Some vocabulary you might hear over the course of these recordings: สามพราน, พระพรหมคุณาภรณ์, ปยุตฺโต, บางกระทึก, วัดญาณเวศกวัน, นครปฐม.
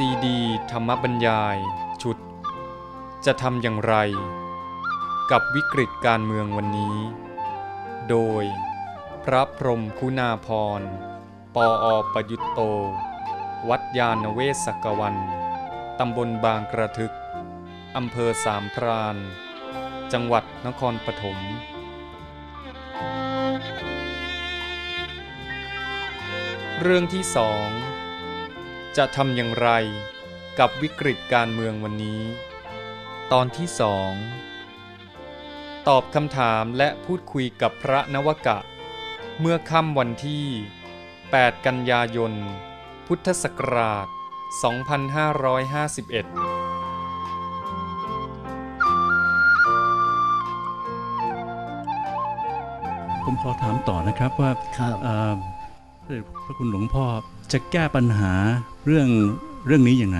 ซีดีธรรมบรรยายชุดจะทำอย่างไรกับวิกฤตการเมืองวันนี้โดยพระพรหมคุณาภรณ์ปอประยุตโตวัดญาณเวศกวันตำบลบางกระทึกอำเภอสามพรานจังหวัดนครปฐมเรื่องที่สองจะทำอย่างไรกับวิกฤตการเมืองวันนี้ตอนที่สองตอบคำถามและพูดคุยกับพระนวกะเมื่อค่ำวันที่8กันยายนพุทธศักราช2551ผมขอถามต่อนะครับว่าพระคุณหลวงพ่อจะแก้ปัญหาเรื่องนี้อย่างไร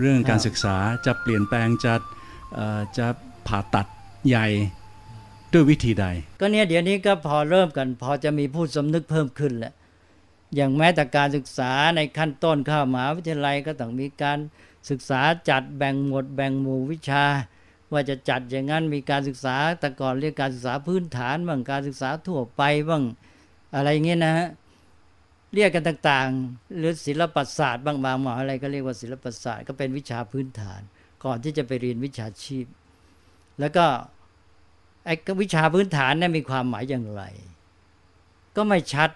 เรื่องการศึกษาจะเปลี่ยนแปลงจะผ่าตัดใหญ่ด้วยวิธีใดก็เนี่ยเดี๋ยวนี้ก็พอเริ่มกันพอจะมีผู้สำนึกเพิ่มขึ้นแหละอย่างแม้แต่การศึกษาในขั้นต้นเข้ามหาวิทยาลัยก็ต้องมีการศึกษาจัดแบ่งหมวดแบ่งหมู่วิชาว่าจะจัดอย่างนั้นมีการศึกษาแต่ก่อนเรียกการศึกษาพื้นฐานบ้างการศึกษาทั่วไปบ้างอะไรเงี้ยนะฮะเรียกกันต่างๆหรือศิลปศาสตร์บางมหาวิทยาลัยก็เรียกว่าศิลปศาสตร์ก็เป็นวิชาพื้นฐานก่อนที่จะไปเรียนวิชาชีพแล้วก็ไอ้วิชาพื้นฐานนั้นมีความหมายอย่างไรก็ไม่ชัด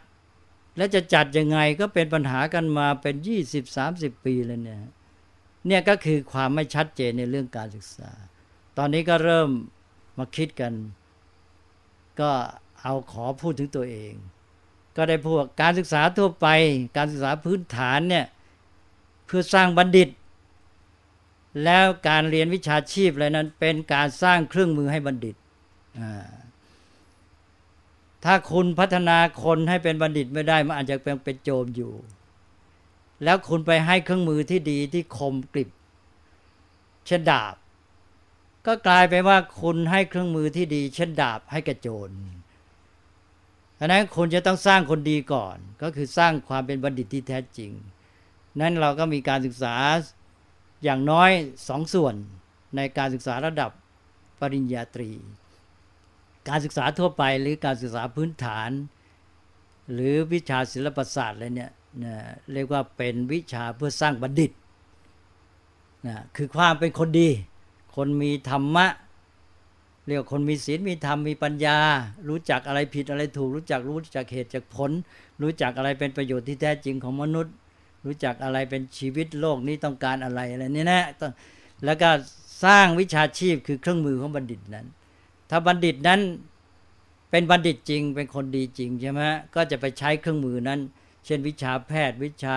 และจะจัดยังไงก็เป็นปัญหากันมาเป็น20-30ปีเลยเนี่ยก็คือความไม่ชัดเจนในเรื่องการศึกษาตอนนี้ก็เริ่มมาคิดกันก็เอาขอพูดถึงตัวเองก็ได้พวกการศึกษาทั่วไปการศึกษาพื้นฐานเนี่ยเพื่อสร้างบัณฑิตแล้วการเรียนวิชาชีพอะไรนั้นเป็นการสร้างเครื่องมือให้บัณฑิตถ้าคุณพัฒนาคนให้เป็นบัณฑิตไม่ได้มันอาจจะเป็นโจรอยู่แล้วคุณไปให้เครื่องมือที่ดีที่คมกริบเช่นดาบก็กลายไปว่าคุณให้เครื่องมือที่ดีเช่นดาบให้แก่โจรฉะนั้นคุณจะต้องสร้างคนดีก่อนก็คือสร้างความเป็นบัณฑิตที่แท้จริงนั้นเราก็มีการศึกษาอย่างน้อย2ส่วนในการศึกษาระดับปริญญาตรีการศึกษาทั่วไปหรือการศึกษาพื้นฐานหรือวิชาศิลปศาสตร์อะไรเนี่ยเรียกว่าเป็นวิชาเพื่อสร้างบัณฑิตคือความเป็นคนดีคนมีธรรมะเรียกคนมีศีลมีธรรมมีปัญญารู้จักอะไรผิดอะไรถูกรู้จักเหตุจากผลรู้จักอะไรเป็นประโยชน์ที่แท้จริงของมนุษย์รู้จักอะไรเป็นชีวิตโลกนี้ต้องการอะไรอะไรนี่นะแล้วก็สร้างวิชาชีพคือเครื่องมือของบัณฑิตนั้นถ้าบัณฑิตนั้นเป็นบัณฑิตจริงเป็นคนดีจริงใช่ไหมก็จะไปใช้เครื่องมือนั้นเช่นวิชาแพทย์วิชา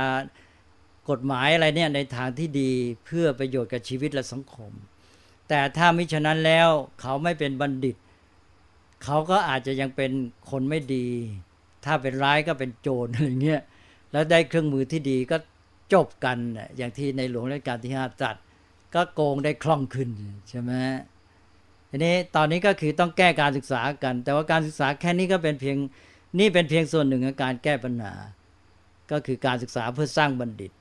กฎหมายอะไรเนี่ยในทางที่ดีเพื่อประโยชน์กับชีวิตและสังคมแต่ถ้ามิฉะนั้นแล้วเขาไม่เป็นบัณฑิตเขาก็อาจจะยังเป็นคนไม่ดีถ้าเป็นร้ายก็เป็นโจรอะไรเงี้ยแล้วได้เครื่องมือที่ดีก็จบกันอย่างที่ในหลวงรัชกาลที่5ตรัสก็โกงได้คล่องขึ้นใช่ไหมทีนี้ตอนนี้ก็คือต้องแก้การศึกษากันแต่ว่าการศึกษาแค่นี้ก็เป็นเพียงส่วนหนึ่งของการแก้ปัญหาก็คือการศึกษาเพื่อสร้างบัณฑิต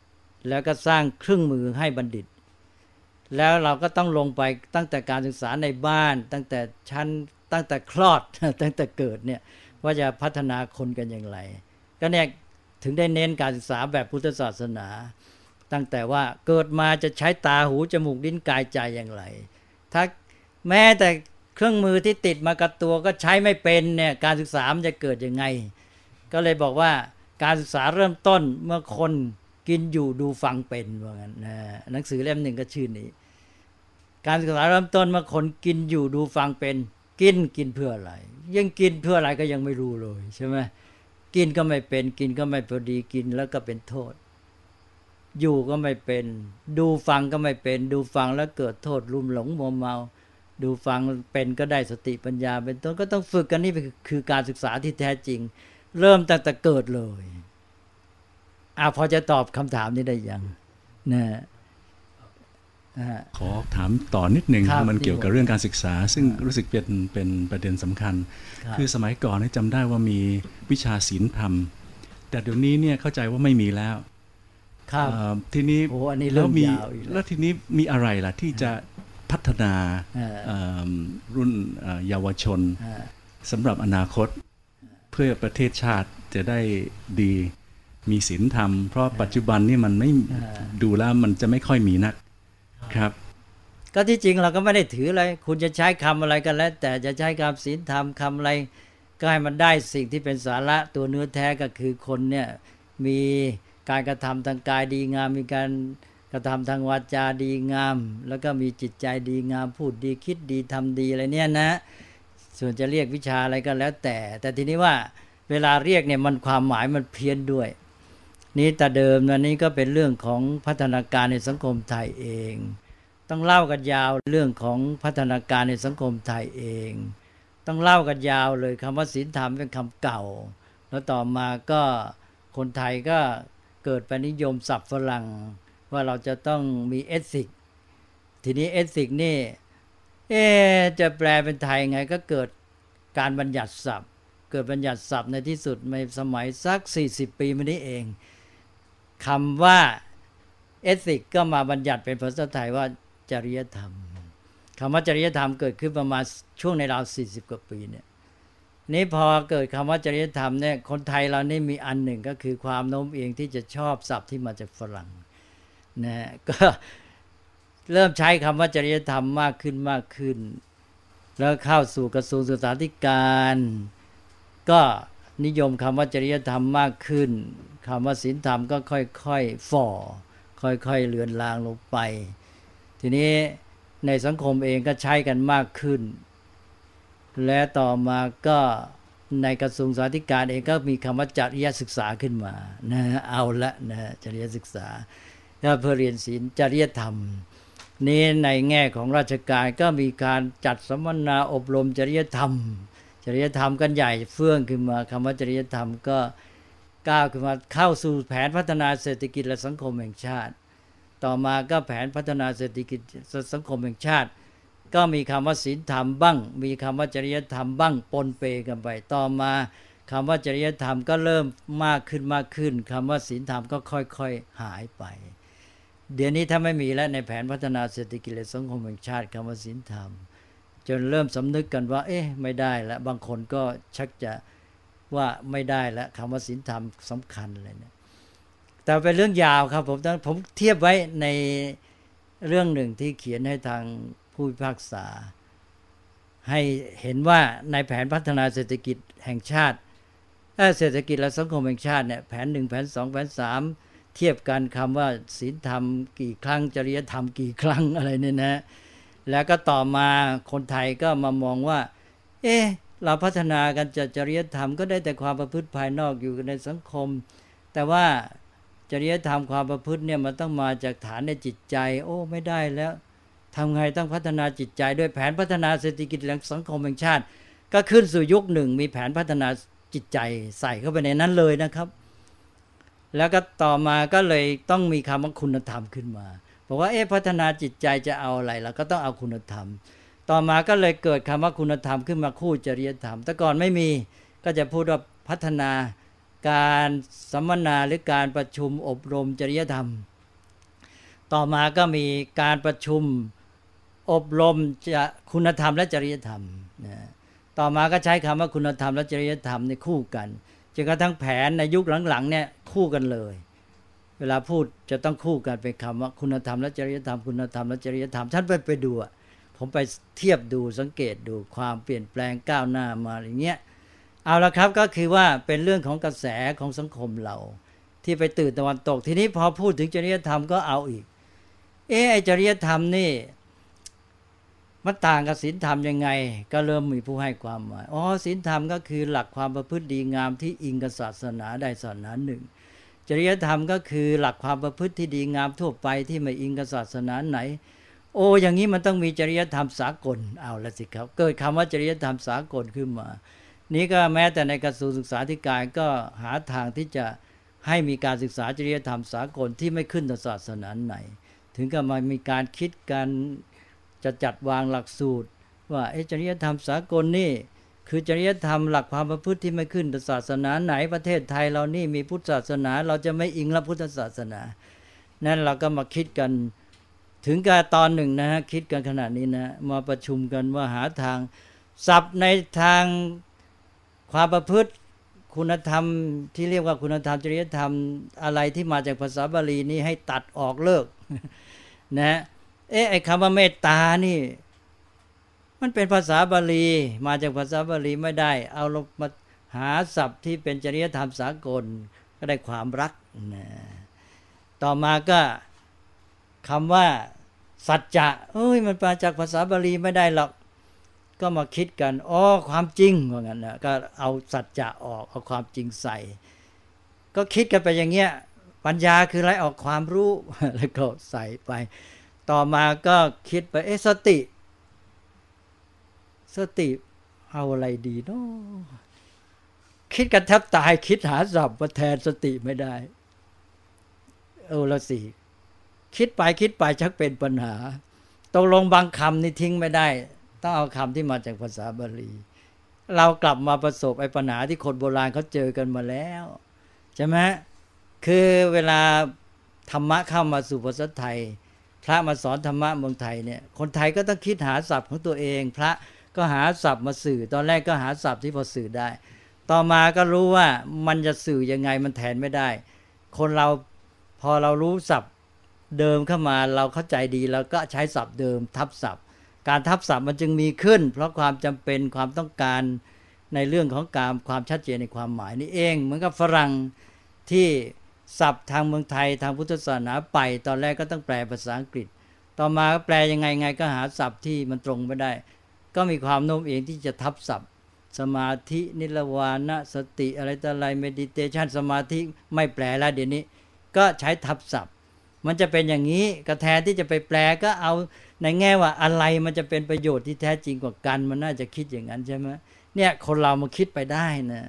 แล้วก็สร้างเครื่องมือให้บัณฑิตแล้วเราก็ต้องลงไปตั้งแต่การศึกษาในบ้านตั้งแต่ชั้นตั้งแต่คลอดตั้งแต่เกิดเนี่ยว่าจะพัฒนาคนกันอย่างไรก็เนี่ยถึงได้เน้นการศึกษาแบบพุทธศาสนาตั้งแต่ว่าเกิดมาจะใช้ตาหูจมูกลิ้นกายใจอย่างไรถ้าแม้แต่เครื่องมือที่ติดมากับตัวก็ใช้ไม่เป็นเนี่ยการศึกษามันจะเกิดยังไงก็เลยบอกว่าการศึกษาเริ่มต้นเมื่อคนกินอยู่ดูฟังเป็นว่างั้นหนังสือเล่มหนึ่งก็ชื่อนี้การศึกษาเริ่มต้นมาคนกินอยู่ดูฟังเป็นกินเพื่ออะไรยังกินเพื่ออะไรก็ยังไม่รู้เลยใช่ไหมกินก็ไม่เป็นกินก็ไม่พอดีกินแล้วก็เป็นโทษอยู่ก็ไม่เป็นดูฟังก็ไม่เป็นดูฟังแล้วเกิดโทษลุ่มหลงมัวเมาดูฟังเป็นก็ได้สติปัญญาเป็นต้นก็ต้องฝึกกันนี่คือการศึกษาที่แท้จริงเริ่มตั้งแต่เกิดเลยพอจะตอบคำถามนี้ได้ยังนะขอถามต่อนิดหนึ่งมันเกี่ยวกับเรื่องการศึกษาซึ่งรู้สึกเป็นประเด็นสำคัญคือสมัยก่อนจำได้ว่ามีวิชาศีลธรรมแต่เดี๋ยวนี้เนี่ยเข้าใจว่าไม่มีแล้ว ทีนี้แล้วทีนี้มีอะไรล่ะที่จะพัฒนารุ่นเยาวชนสำหรับอนาคตเพื่อประเทศชาติจะได้ดีมีศีลธรรมเพราะปัจจุบันนี่มันไม่ดูแล้วมันจะไม่ค่อยมีนักครับก็ที่จริงเราก็ไม่ได้ถืออะไรคุณจะใช้คำอะไรกันแล้วแต่จะใช้คำศีลธรรมคำอะไรก็ให้มันได้สิ่งที่เป็นสาระตัวเนื้อแท้ก็คือคนเนี่ยมีการกระทำทางกายดีงามมีการกระทำทางวาจาดีงามแล้วก็มีจิตใจดีงามพูดดีคิดดีทำดีอะไรเนี่ยนะส่วนจะเรียกวิชาอะไรก็แล้วแต่ทีนี้ว่าเวลาเรียกเนี่ยมันความหมายมันเพี้ยนด้วยนี่แต่เดิมวันนี้ก็เป็นเรื่องของพัฒนาการในสังคมไทยเองต้องเล่ากันยาวเรื่องของพัฒนาการในสังคมไทยเองต้องเล่ากันยาวเลยคำว่าศีลธรรมเป็นคำเก่าแล้วต่อมาก็คนไทยก็เกิดไปนิยมศัพท์ฝรั่งว่าเราจะต้องมีเอธิกทีนี้เอธิกนี่จะแปลเป็นไทยไงก็เกิดการบัญญัติศัพท์ในที่สุดในสมัยสัก40 ปีมานี้เองคำว่าเอธิกก็มาบัญญัติเป็นภาษาไทยว่าจริยธรรมคำว่าจริยธรรมเกิดขึ้นประมาณช่วงในราว40 กว่าปีเนี่ยนี่พอเกิดคำว่าจริยธรรมเนี่ยคนไทยเรานี่มีอันหนึ่งก็คือความโน้มเอียงที่จะชอบศัพท์ที่มาจากฝรั่งนะก็เริ่มใช้คำว่าจริยธรรมมากขึ้นแล้วเข้าสู่กระทรวงศึกษาธิการก็นิยมคำว่าจริยธรรมมากขึ้นคำว่าศีลธรรมก็ค่อยๆฝ่อค่อยๆเลือนลางลงไปทีนี้ในสังคมเองก็ใช้กันมากขึ้นและต่อมาก็ในกระทรวงศึกษาธิการเองก็มีคำว่าจริยศึกษาขึ้นมานะเอาละนะจริยศึกษาก็เพื่อเรียนศีลจริยธรรมนี้ในแง่ของราชการก็มีการจัดสัมมนาอบรมจริยธรรมกันใหญ่เฟื่องขึ้นมาคำว่าจริยธรรมก็ก้าวขึ้นมาเข้าสู่แผนพัฒนาเศรษฐกิจและสังคมแห่งชาติต่อมาก็แผนพัฒนาเศรษฐกิจสังคมแห่งชาติก็มีคำว่าศีลธรรมบ้างมีคำว่าจริยธรรมบ้างปนเปกันไปต่อมาคำว่าจริยธรรมก็เริ่มมากขึ้นคำว่าศีลธรรมก็ค่อยๆหายไปเดี๋ยวนี้ถ้าไม่มีแล้วในแผนพัฒนาเศรษฐกิจและสังคมแห่งชาติคำว่าศีลธรรมจนเริ่มสำนึกกันว่าเอ๊ะไม่ได้แล้วบางคนก็ชักจะว่าไม่ได้แล้วคำว่าศีลธรรมสำคัญเลยเนี่ยแต่เป็นเรื่องยาวครับผมเทียบไว้ในเรื่องหนึ่งที่เขียนให้ทางผู้พิพากษาให้เห็นว่าในแผนพัฒนาเศรษฐกิจแห่งชาติเศรษฐกิจและสังคมแห่งชาติเนี่ยแผนหนึ่งแผน 2แผน 3เทียบกันคำว่าศีลธรรมกี่ครั้งจริยธรรมกี่ครั้งอะไรเนี่ยนะแล้วก็ต่อมาคนไทยก็มามองว่าเอ๊ะเราพัฒนากันจากจริยธรรมก็ได้แต่ความประพฤติภายนอกอยู่ในสังคมแต่ว่าจริยธรรมความประพฤติเนี่ยมันต้องมาจากฐานในจิตใจโอ้ไม่ได้แล้วทำไงต้องพัฒนาจิตใจด้วยแผนพัฒนาเศรษฐกิจและสังคมแห่งชาติก็ขึ้นสู่ยุคหนึ่งมีแผนพัฒนาจิตใจใส่เข้าไปในนั้นเลยนะครับแล้วก็ต่อมาก็เลยต้องมีคำว่าคุณธรรมขึ้นมาบอกว่าพัฒนาจิตใจจะเอาอะไรเราก็ต้องเอาคุณธรรมต่อมาก็เลยเกิดคำว่าคุณธรรมขึ้นมาคู่จริยธรรมแต่ก่อนไม่มีก็จะพูดว่าพัฒนาการสัมมนาหรือการประชุมอบรมจริยธรรมต่อมาก็มีการประชุมอบรมจะคุณธรรมและจริยธรรมนะต่อมาก็ใช้คำว่าคุณธรรมและจริยธรรมในคู่กันจนกระทั่งแผนในยุคหลังๆเนี่ยคู่กันเลยเวลาพูดจะต้องคู่กันเป็นคำว่าคุณธรรมและจริยธรรมท่านไปดูผมไปเทียบดูสังเกตดูความเปลี่ยนแปลงก้าวหน้ามาอย่างเงี้ยเอาละครับก็คือว่าเป็นเรื่องของกระแสของสังคมเราที่ไปตื่นตะวันตกทีนี้พอพูดถึงจริยธรรมก็เอาอีกไอ้จริยธรรมนี่มันต่างกับศีลธรรมยังไงก็เริ่มมีผู้ให้ความหมายศีลธรรมก็คือหลักความประพฤติดีงามที่อิงกับศาสนาใดศาสนาหนึ่งจริยธรรมก็คือหลักความประพฤติที่ดีงามทั่วไปที่ไม่อิงกับศาสนาไหนอย่างนี้มันต้องมีจริยธรรมสากลเอาละสิครับเกิดคำว่าจริยธรรมสากลขึ้นมานี้ก็แม้แต่ในกระทรวงศึกษาธิการก็หาทางที่จะให้มีการศึกษาจริยธรรมสากลที่ไม่ขึ้นต่อศาสนาไหนถึงกับมามีการคิดกันจะจัดวางหลักสูตรว่าจริยธรรมสากลนี่คือจริยธรรมหลักความประพฤติที่ไม่ขึ้นต่อศาสนาไหนประเทศไทยเรานี่มีพุทธศาสนาเราจะไม่อิงละพุทธศาสนา นั้นเราก็มาคิดกันถึงการตอนหนึ่งนะฮะคิดกันขนาดนี้นะมาประชุมกันว่าหาทางศัพท์ในทางความประพฤติคุณธรรมที่เรียกว่าคุณธรรมจริยธรรมอะไรที่มาจากภาษาบาลีนี้ให้ตัดออกเลิกนะไอ้คำว่าเมตตานี่มันเป็นภาษาบาลีมาจากภาษาบาลีไม่ได้เอาลงมาหาศัพท์ที่เป็นจริยธรรมสากลก็ได้ความรักนะต่อมาก็คำว่าสัจจะเอ้ยมันมาจากภาษาบาลีไม่ได้หรอกก็มาคิดกันอ๋อความจริงว่างั้นนะก็เอาสัจจะออกเอาความจริงใส่ก็คิดกันไปอย่างเงี้ยปัญญาคืออะไรออกความรู้แล้วก็ใส่ไปต่อมาก็คิดไปเอ๊ะสติเอาอะไรดีเนาะคิดกันแทบตายคิดหาศัพท์มาแทนสติไม่ได้เอาละสิคิดไปชักเป็นปัญหาตกลงบางคำนี่ทิ้งไม่ได้ต้องเอาคำที่มาจากภาษาบาลีเรากลับมาประสบไอ้ปัญหาที่คนโบราณเขาเจอกันมาแล้วใช่ไหมคือเวลาธรรมะเข้ามาสู่ภาษาไทยพระมาสอนธรรมะเมืองไทยเนี่ยคนไทยก็ต้องคิดหาศัพท์ของตัวเองพระก็หาศัพท์มาสื่อตอนแรกก็หาศัพท์ที่พอสื่อได้ต่อมาก็รู้ว่ามันจะสื่อยังไงมันแทนไม่ได้คนเราพอเรารู้ศัพท์เดิมเข้ามาเราเข้าใจดีเราก็ใช้ศัพท์เดิมทับศัพท์การทับศัพท์มันจึงมีขึ้นเพราะความจำเป็นความต้องการในเรื่องของการความชัดเจนในความหมายนี่เองเหมือนกับฝรั่งที่ศัพท์ทางเมืองไทยทางพุทธศาสนาไปตอนแรกก็ต้องแปลภาษาอังกฤษต่อมาก็แปลยังไงก็หาศัพท์ที่มันตรงไม่ได้ก็มีความโน้มเอียงที่จะทับศัพท์สมาธินิรวานะสติอะไรต่ออะไรเมดิเทชันสมาธิไม่แปลแล้วเดี๋ยวนี้ก็ใช้ทับศัพท์มันจะเป็นอย่างนี้ก็แทนที่จะไปแปลก็เอาในแง่ว่าอะไรมันจะเป็นประโยชน์ที่แท้จริงกว่ากันมันน่าจะคิดอย่างนั้นใช่ไหมเนี่ยคนเรามาคิดไปได้นะ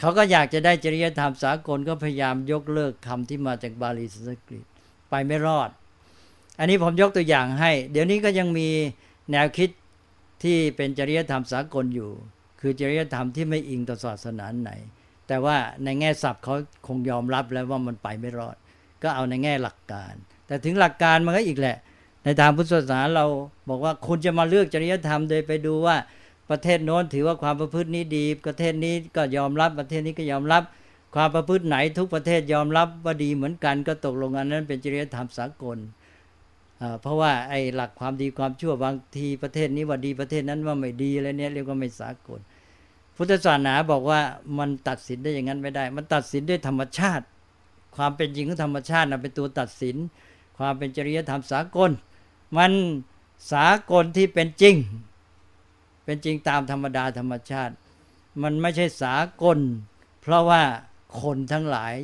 เขาก็อยากจะได้จริยธรรมสากลก็พยายามยกเลิกคำที่มาจากบาลีสันสกฤตไปไม่รอดอันนี้ผมยกตัวอย่างให้เดี๋ยวนี้ก็ยังมีแนวคิดที่เป็นจริยธรรมสากลอยู่คือจริยธรรมที่ไม่อิงต่อศาสนาไหนแต่ว่าในแง่ศัพท์เขาคงยอมรับแล้วว่ามันไปไม่รอดก็เอาในแง่หลักการแต่ถึงหลักการมันก็อีกแหละในทางพุทธศาสนาเราบอกว่าคุณจะมาเลือกจริยธรรมโดยไปดูว่าประเทศโน้นถือว่าความประพฤตินี้ดีประเทศนี้ก็ยอมรับประเทศนี้ก็ยอมรับความประพฤติไหนทุกประเทศยอมรับว่าดีเหมือนกันก็ตกลงอันนั้นเป็นจริยธรรมสากลเพราะว่าไอ้หลักความดีความชั่วบางทีประเทศนี้ว่าดีประเทศนั้นว่าไม่ดีอะไรเนี่ยเรียกว่าไม่สากลพุทธศาสนาบอกว่ามันตัดสินได้อย่างนั้นไม่ได้มันตัดสินด้วยธรรมชาติความเป็นจริงของธรรมชาตินะเป็นตัวตัดสินความเป็นจริยธรรมสากลมันสากลที่เป็นจริงเป็นจริงตามธรรมดาธรรมชาติมันไม่ใช่สากลเพราะว่าคนทั้งหลาย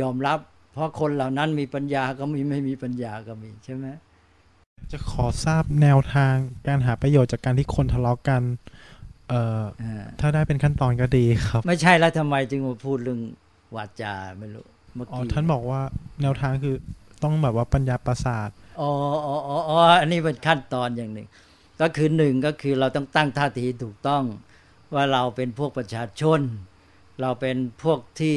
ยอมรับเพราะคนเหล่านั้นมีปัญญาก็มีไม่มีปัญญาก็มีใช่ไหมจะขอทราบแนวทางการหาประโยชน์จากการที่คนทะเลาะกันถ้าได้เป็นขั้นตอนก็ดีครับไม่ใช่แล้วทำไมจึงมาพูดเรื่องวาจาไม่รู้อ๋อท่านบอกว่าแนวทางคือต้องแบบว่าปัญญาประสาทอ๋ออันนี้เป็นขั้นตอนอย่างหนึ่งก็คือหนึ่งก็คือเราต้องตั้งท่าทีถูกต้องว่าเราเป็นพวกประชาชนเราเป็นพวกที่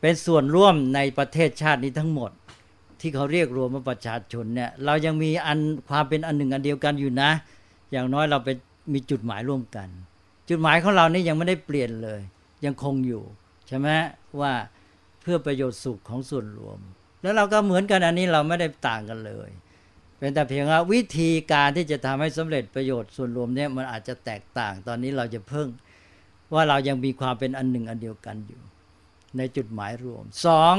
เป็นส่วนร่วมในประเทศชาตินี้ทั้งหมดที่เขาเรียกรวมว่าประชาชนเนี่ยเรายังมีอันความเป็นอันหนึ่งอันเดียวกันอยู่นะอย่างน้อยเราเป็นมีจุดหมายร่วมกันจุดหมายของเรานี่ยังไม่ได้เปลี่ยนเลยยังคงอยู่ใช่ไหมว่าเพื่อประโยชน์สุขของส่วนรวมแล้วเราก็เหมือนกันอันนี้เราไม่ได้ต่างกันเลยเป็นแต่เพียงว่าวิธีการที่จะทำให้สำเร็จประโยชน์ส่วนรวมเนี่ยมันอาจจะแตกต่างตอนนี้เราจะเพิ่งว่าเรายังมีความเป็นอันหนึ่งอันเดียวกันอยู่ในจุดหมายรวมสอง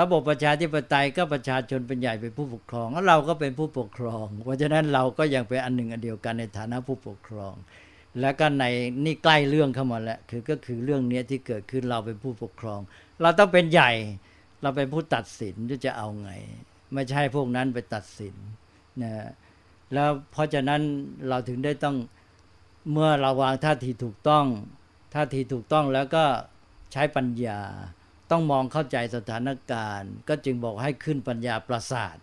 ระบบประชาธิปไตยก็ประชาชนเป็นใหญ่เป็นผู้ปกครองแล้วเราก็เป็นผู้ปกครองเพราะฉะนั้นเราก็ยังเป็นอันหนึ่งอันเดียวกันในฐานะผู้ปกครองแล้วก็ในนี่ใกล้เรื่องเข้ามาแล้วคือก็คือเรื่องนี้ที่เกิดขึ้นเราเป็นผู้ปกครองเราต้องเป็นใหญ่เราเป็นผู้ตัดสินจะเอาไงไม่ใช่พวกนั้นไปตัดสินนะแล้วเพราะฉะนั้นเราถึงได้ต้องเมื่อเราวางท่าทีถูกต้องแล้วก็ใช้ปัญญาต้องมองเข้าใจสถานการณ์ก็จึงบอกให้ขึ้นปัญญาประสาท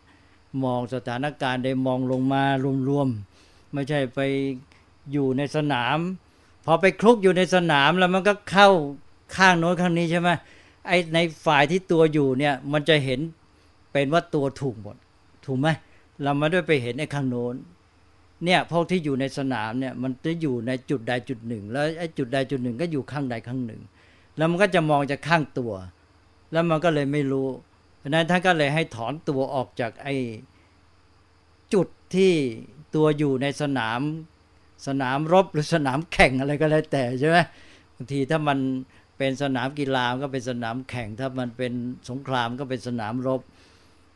มองสถานการณ์ได้มองลงมารวมๆไม่ใช่ไปอยู่ในสนามพอไปคลุกอยู่ในสนามแล้วมันก็เข้าข้างโน้นข้างนี้ใช่ไหมไอ้ในฝ่ายที่ตัวอยู่เนี่ยมันจะเห็น เป็นว่าตัวถูกหมดถูกไหมเราไม่ได้ไปเห็นไอ้ข้างโน้นเนี่ยพวกที่อยู่ในสนามเนี่ยมันจะอยู่ในจุดใดจุดหนึ่งแล้วไอ้จุดใดจุดหนึ่งก็อยู่ข้างใดข้างหนึ่งแล้วมันก็จะมองจากข้างตัวแล้วมันก็เลยไม่รู้เพราะฉะนั้นท่านก็เลยให้ถอนตัวออกจากไอ้จุดที่ตัวอยู่ในสนามรบหรือสนามแข่งอะไรก็แล้วแต่ใช่ไหมบางทีถ้ามันเป็นสนามกีฬาก็เป็นสนามแข่งถ้ามันเป็นสงครามก็เป็นสนามรบ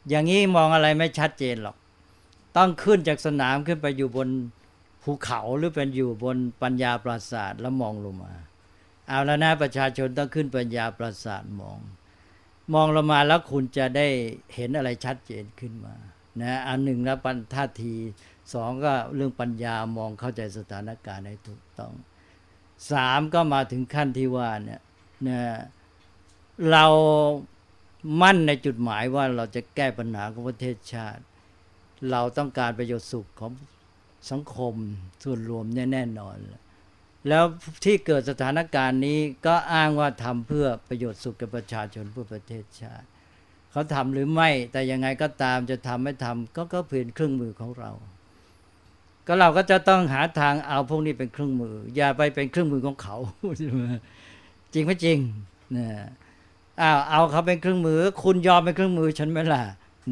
อย่างนี้มองอะไรไม่ชัดเจนหรอกต้องขึ้นจากสนามขึ้นไปอยู่บนภูเขาหรือเป็นอยู่บนปัญญาปราสาทแล้วมองลงมาเอาแล้วนะประชาชนต้องขึ้นปัญญาปราสาทมองลงมาแล้วคุณจะได้เห็นอะไรชัดเจนขึ้นมานะอันหนึ่งนะปัญท่าทีสองก็เรื่องปัญญามองเข้าใจสถานการณ์ให้ถูกต้องสามก็มาถึงขั้นที่ว่าเนี่ยนะเรามั่นในจุดหมายว่าเราจะแก้ปัญหาของประเทศชาติเราต้องการประโยชน์สุขของสังคมส่วนรวมแน่นอนแล้วที่เกิดสถานการณ์นี้ก็อ้างว่าทำเพื่อประโยชน์สุขกับประชาชนเพื่อประเทศชาติเขาทำหรือไม่แต่ยังไงก็ตามจะทำไม่ทำก็เพียงเครื่องมือของเราก็เราก็จะต้องหาทางเอาพวกนี้เป็นเครื่องมืออย่าไปเป็นเครื่องมือของเขาจริงไหมจริงนะเอาเขาเป็นเครื่องมือคุณยอมเป็นเครื่องมือฉันไหมล่ะ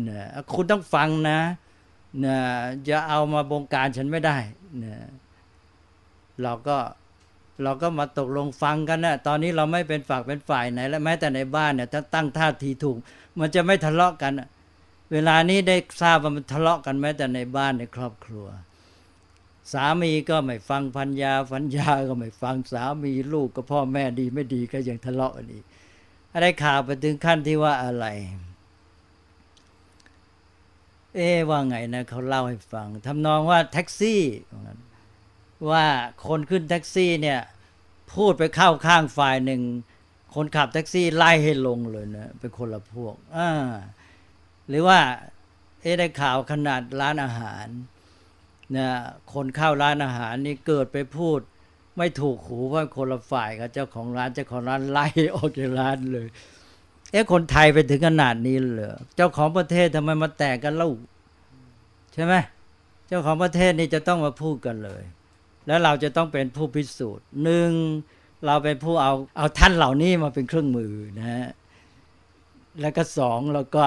นะคุณต้องฟังนะนะจะเอามาบงการฉันไม่ได้นะเราก็มาตกลงฟังกันนะตอนนี้เราไม่เป็นฝักเป็นฝ่ายไหนและแม้แต่ในบ้านเนี่ยถ้าตั้งท่าทีถูกมันจะไม่ทะเลาะกันเวลานี้ได้ทราบว่ามันทะเลาะกันแม้แต่ในบ้านในครอบครัวสามีก็ไม่ฟังภรรยาก็ไม่ฟังสามีลูกก็พ่อแม่ดีไม่ดีก็ยังทะเลาะกันอีกอะไรข่าวไปถึงขั้นที่ว่าอะไรว่าไงนะเขาเล่าให้ฟังทำนองว่าแท็กซี่ว่าคนขึ้นแท็กซี่เนี่ยพูดไปเข้าข้างฝ่ายหนึ่งคนขับแท็กซี่ไล่ให้ลงเลยนะเป็นคนละพวกหรือว่าได้ข่าวขนาดร้านอาหารนะคนเข้าร้านอาหารนี่เกิดไปพูดไม่ถูกหูว่าคนละฝ่ายกับเจ้าของร้านไล่ออกจากร้านเลยคนไทยไปถึงขนาดนี้เหรอเจ้าของประเทศทำไมมาแตกกันเล่าใช่ไหมเจ้าของประเทศนี่จะต้องมาพูดกันเลยแล้วเราจะต้องเป็นผู้พิสูจน์หนึ่งเราเป็นผู้เอาท่านเหล่านี้มาเป็นเครื่องมือนะฮะแล้วก็สองเราก็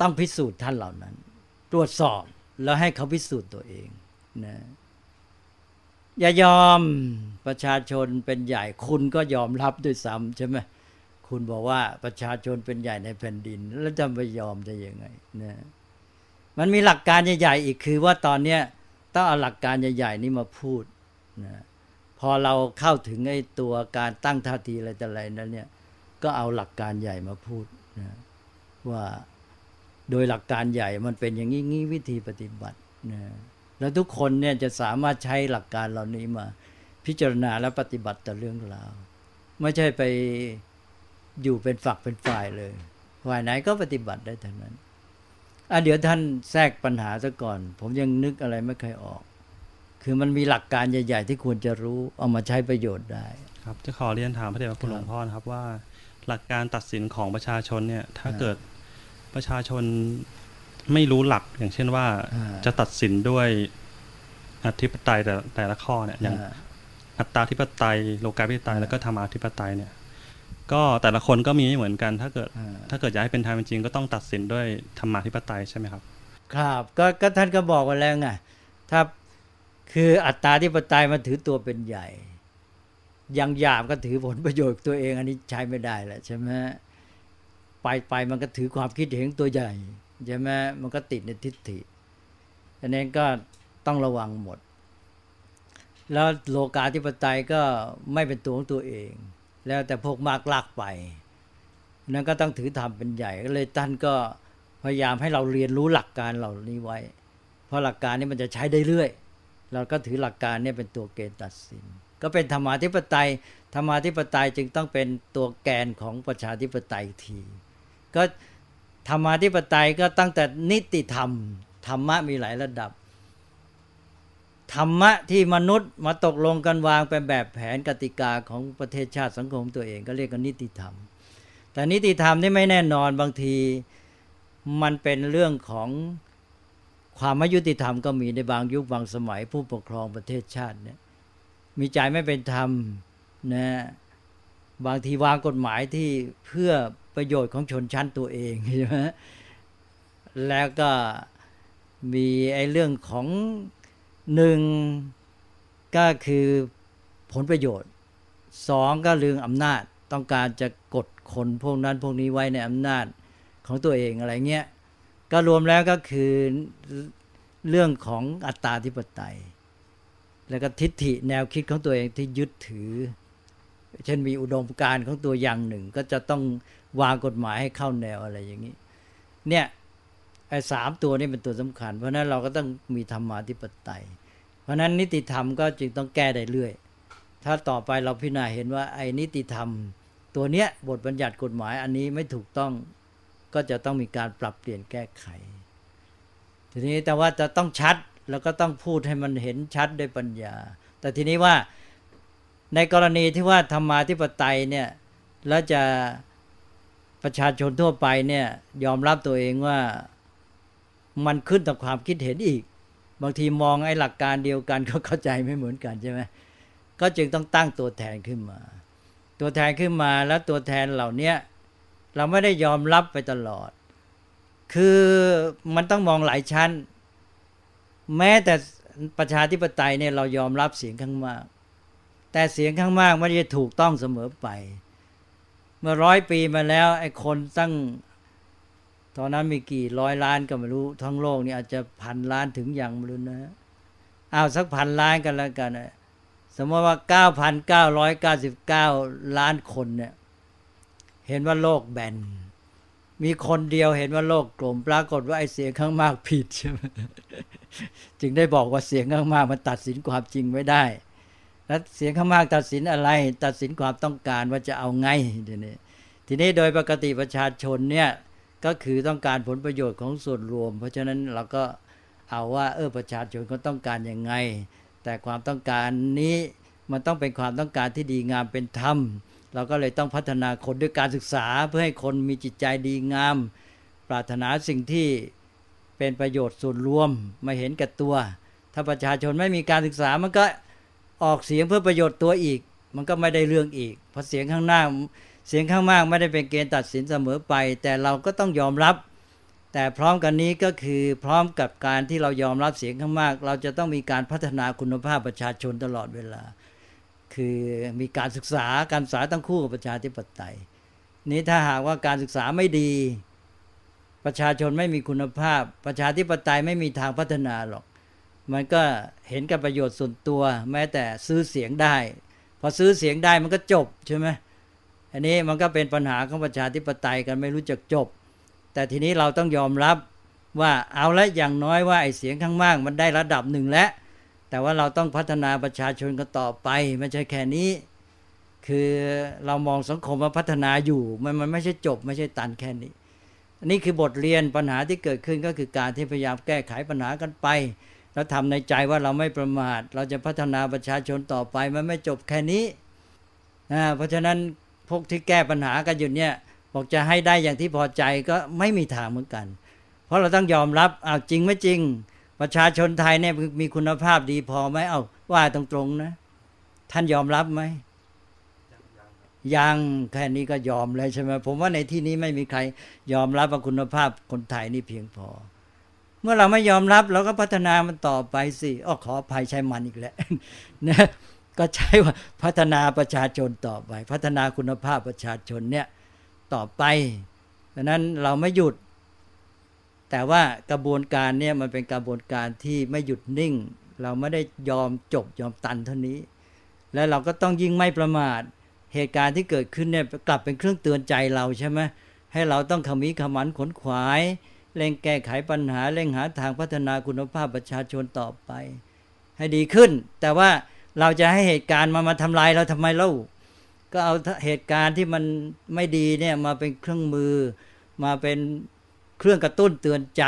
ต้องพิสูจน์ท่านเหล่านั้นตรวจสอบแล้วให้เขาพิสูจน์ตัวเองนะอย่ายอมประชาชนเป็นใหญ่คุณก็ยอมรับด้วยซ้ำใช่ไหมคุณบอกว่าประชาชนเป็นใหญ่ในแผ่นดินแล้วจะไปยอมจะยังไงนะมันมีหลักการใหญ่ๆอีกคือว่าตอนเนี้ยต้องเอาหลักการใหญ่ๆนี้มาพูดนะพอเราเข้าถึงไอ้ตัวการตั้งท่าทีอะไรแต่ไรนั้นเนี่ยก็เอาหลักการใหญ่มาพูดนะว่าโดยหลักการใหญ่มันเป็นอย่างนี้วิธีปฏิบัตินะแล้วทุกคนเนี่ยจะสามารถใช้หลักการเหล่านี้มาพิจารณาและปฏิบัติต่อเรื่องราวไม่ใช่ไปอยู่เป็นฝักเป็นฝ่ายเลยฝ่ายไหนก็ปฏิบัติได้ทั้งนั้นเดี๋ยวท่านแทรกปัญหาซะก่อนผมยังนึกอะไรไม่ค่อยออกคือมันมีหลักการใหญ่ๆที่ควรจะรู้เอามาใช้ประโยชน์ได้ครับจะขอเรียนถามพระเดชพระคุณหลวงพ่อครับว่าหลักการตัดสินของประชาชนเนี่ยถ้าเกิดประชาชนไม่รู้หลักอย่างเช่นว่าจะตัดสินด้วยอธิปไตยแต่ละข้อเนี่ยอย่างอัตตาธิปไตยโลกาภิปไตยแล้วก็ธรรมาธิปไตยเนี่ยก็แต่ละคนก็มีไม่เหมือนกันถ้าเกิดอยากให้เป็นธรรมจริงก็ต้องตัดสินด้วยธรรมาธิปไตยใช่ไหมครับครับก็ท่านก็บอกไว้แล้วไงถ้าคืออัตตาธิปไตยมันถือตัวเป็นใหญ่ยังหยาบก็ถือผลประโยชน์ตัวเองอันนี้ใช้ไม่ได้แหละใช่ไหมไปมันก็ถือความคิดเห็นตัวใหญ่ใช่ไหมมันก็ติดในทิฏฐิอันนี้ก็ต้องระวังหมดแล้วโลกาธิปไตยก็ไม่เป็นตัวของตัวเองแล้วแต่พวกมากลากไปนั้นก็ต้องถือธรรมเป็นใหญ่ก็เลยท่านก็พยายามให้เราเรียนรู้หลักการเหล่านี้ไว้เพราะหลักการนี้มันจะใช้ได้เรื่อยเราก็ถือหลักการนี้เป็นตัวเกณฑ์ตัดสินก็เป็นธรรมาธิปไตยธรรมาธิปไตยจึงต้องเป็นตัวแกนของประชาธิปไตยทีก็ธรรมาธิปไตยก็ตั้งแต่นิติธรรมธรรมะมีหลายระดับธรรมะที่มนุษย์มาตกลงกันวางเป็นแบบแผนกติกาของประเทศชาติสังคมตัวเองก็เรียกกันนิติธรรมแต่นิติธรรมนี่ไม่แน่นอนบางที มันเป็นเรื่องของความไม่ยุติธรรมก็มีในบางยุคบางสมัยผู้ปกครองประเทศชาติเนี่ยมีใจไม่เป็นธรรมนะบางทีวางกฎหมายที่เพื่อประโยชน์ของชนชั้นตัวเองใช่ไหมแล้วก็มีไอ้เรื่องของหนึ่งก็คือผลประโยชน์สองก็เรื่องอำนาจต้องการจะกดคนพวกนั้นพวกนี้ไว้ในอำนาจของตัวเองอะไรเงี้ยก็รวมแล้วก็คือเรื่องของอัตตาธิปไตยแล้วก็ทิฏฐิแนวคิดของตัวเองที่ยึดถือเช่นมีอุดมการณ์ของตัวอย่างหนึ่งก็จะต้องวางกฎหมายให้เข้าแนวอะไรอย่างนี้เนี่ยไอ้สามตัวนี้เป็นตัวสำคัญเพราะนั้นเราก็ต้องมีธรรมาธิปไตยเพราะนั้นนิติธรรมก็จึงต้องแก้ได้เรื่อยถ้าต่อไปเราพิจารณาเห็นว่าไอ้นิติธรรมตัวเนี้ยบทบัญญัติกฎหมายอันนี้ไม่ถูกต้องก็จะต้องมีการปรับเปลี่ยนแก้ไขทีนี้แต่ว่าจะต้องชัดแล้วก็ต้องพูดให้มันเห็นชัดด้วยปัญญาแต่ทีนี้ว่าในกรณีที่ว่าธรรมาธิปไตยเนี่ยแล้วจะประชาชนทั่วไปเนี่ยยอมรับตัวเองว่ามันขึ้นต่อความคิดเห็นอีกบางทีมองไอ้หลักการเดียวกันก็เข้าใจไม่เหมือนกันใช่ไหมก็จึงต้องตั้งตัวแทนขึ้นมาตัวแทนขึ้นมาแล้วตัวแทนเหล่านี้เราไม่ได้ยอมรับไปตลอดคือมันต้องมองหลายชั้นแม้แต่ประชาธิปไตยเนี่ยเรายอมรับเสียงข้างมากแต่เสียงข้างมากไม่ได้ถูกต้องเสมอไปเมื่อร้อยปีมาแล้วไอ้คนตั้งตอนนั้นมีกี่ร้อยล้านก็ไม่รู้ทั้งโลกนี่อาจจะพันล้านถึงอย่างไม่รู้นะเอาสักพันล้านกันแล้วกันสมมติว่า 9,999 ล้านคนเนี่ยเห็นว่าโลกแบนมีคนเดียวเห็นว่าโลกกลมปรากฏว่าไอ้เสียงข้างมากผิดใช่ไหมจึงได้บอกว่าเสียงข้างมากมันตัดสินความจริงไม่ได้แล้วเสียงข้างมากตัดสินอะไรตัดสินความต้องการว่าจะเอาไงทีนี้โดยปกติประชาชนเนี่ยก็คือต้องการผลประโยชน์ของส่วนรวมเพราะฉะนั้นเราก็เอาว่าประชาชนเขาต้องการยังไงแต่ความต้องการนี้มันต้องเป็นความต้องการที่ดีงามเป็นธรรมเราก็เลยต้องพัฒนาคนด้วยการศึกษาเพื่อให้คนมีจิตใจดีงามปรารถนาสิ่งที่เป็นประโยชน์ส่วนรวมมาเห็นแก่ตัวถ้าประชาชนไม่มีการศึกษามันก็ออกเสียงเพื่อประโยชน์ตัวอีกมันก็ไม่ได้เรื่องอีกเพราะเสียงข้างมากไม่ได้เป็นเกณฑ์ตัดสินเสมอไปแต่เราก็ต้องยอมรับแต่พร้อมกันนี้ก็คือพร้อมกับการที่เรายอมรับเสียงข้างมากเราจะต้องมีการพัฒนาคุณภาพประชาชนตลอดเวลาคือมีการศึกษาต้องคู่กับประชาธิปไตยนี้ถ้าหากว่าการศึกษาไม่ดีประชาชนไม่มีคุณภาพประชาธิปไตยไม่มีทางพัฒนาหรอกมันก็เห็นกับประโยชน์ส่วนตัวแม้แต่ซื้อเสียงได้พอซื้อเสียงได้มันก็จบใช่ไหมอันนี้มันก็เป็นปัญหาของประชาธิปไตยกันไม่รู้จักจบแต่ทีนี้เราต้องยอมรับว่าเอาละอย่างน้อยว่าไอ้เสียงข้างมากมันได้ระดับหนึ่งแล้วแต่ว่าเราต้องพัฒนาประชาชนกันต่อไปไม่ใช่แค่นี้คือเรามองสังคมว่าพัฒนาอยู่มันไม่ใช่จบไม่ใช่ตันแค่นี้นี่คือบทเรียนปัญหาที่เกิดขึ้นก็คือการที่พยายามแก้ไขปัญหากันไปแล้วทำในใจว่าเราไม่ประมาทเราจะพัฒนาประชาชนต่อไปมันไม่จบแค่นี้เพราะฉะนั้นพวกที่แก้ปัญหากันอยู่เนี่ยบอกจะให้ได้อย่างที่พอใจก็ไม่มีทางเหมือนกันเพราะเราต้องยอมรับเอาจริงไม่จริงประชาชนไทยเนี่ยมีคุณภาพดีพอไหมเอาว่าตรงๆนะท่านยอมรับไหมยังแค่นี้ก็ยอมเลยใช่ไหมผมว่าในที่นี้ไม่มีใครยอมรับว่าคุณภาพคนไทยนี่เพียงพอเมื่อเราไม่ยอมรับเราก็พัฒนามันต่อไปสิขออภัยใช้มันอีกแล้วนะก็ใช้ว่าพัฒนาประชาชนต่อไปพัฒนาคุณภาพประชาชนเนี่ยต่อไปดังนั้นเราไม่หยุดแต่ว่ากระบวนการเนี่ยมันเป็นกระบวนการที่ไม่หยุดนิ่งเราไม่ได้ยอมจบยอมตันเท่านี้และเราก็ต้องยิ่งไม่ประมาทเหตุการณ์ที่เกิดขึ้นเนี่ยกลับเป็นเครื่องเตือนใจเราใช่ไหมให้เราต้องขมิขมันขนขวายเร่งแก้ไขปัญหาเร่งหาทางพัฒนาคุณภาพประชาชนต่อไปให้ดีขึ้นแต่ว่าเราจะให้เหตุการณ์มาทำลายเราทำไมเล่าก็เอาเหตุการณ์ที่มันไม่ดีเนี่ยมาเป็นเครื่องมือมาเป็นเครื่องกระตุ้นเตือนใจ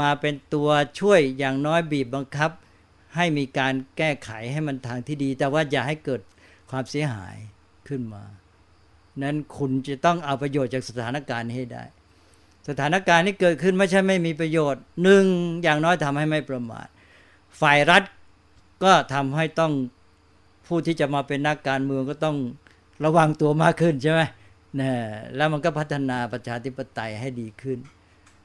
มาเป็นตัวช่วยอย่างน้อยบีบบังคับให้มีการแก้ไขให้มันทางที่ดีแต่ว่าอย่าให้เกิดความเสียหายขึ้นมานั้นคุณจะต้องเอาประโยชน์จากสถานการณ์ให้ได้ สถานการณ์ที่เกิดขึ้นไม่ใช่ไม่มีประโยชน์หนึ่งอย่างน้อยทำให้ไม่ประมาทฝ่ายรัฐก็ทำให้ต้องผู้ที่จะมาเป็นนักการเมืองก็ต้องระวังตัวมากขึ้นใช่ไหมนะแล้วมันก็พัฒนาประชาธิปไตยให้ดีขึ้น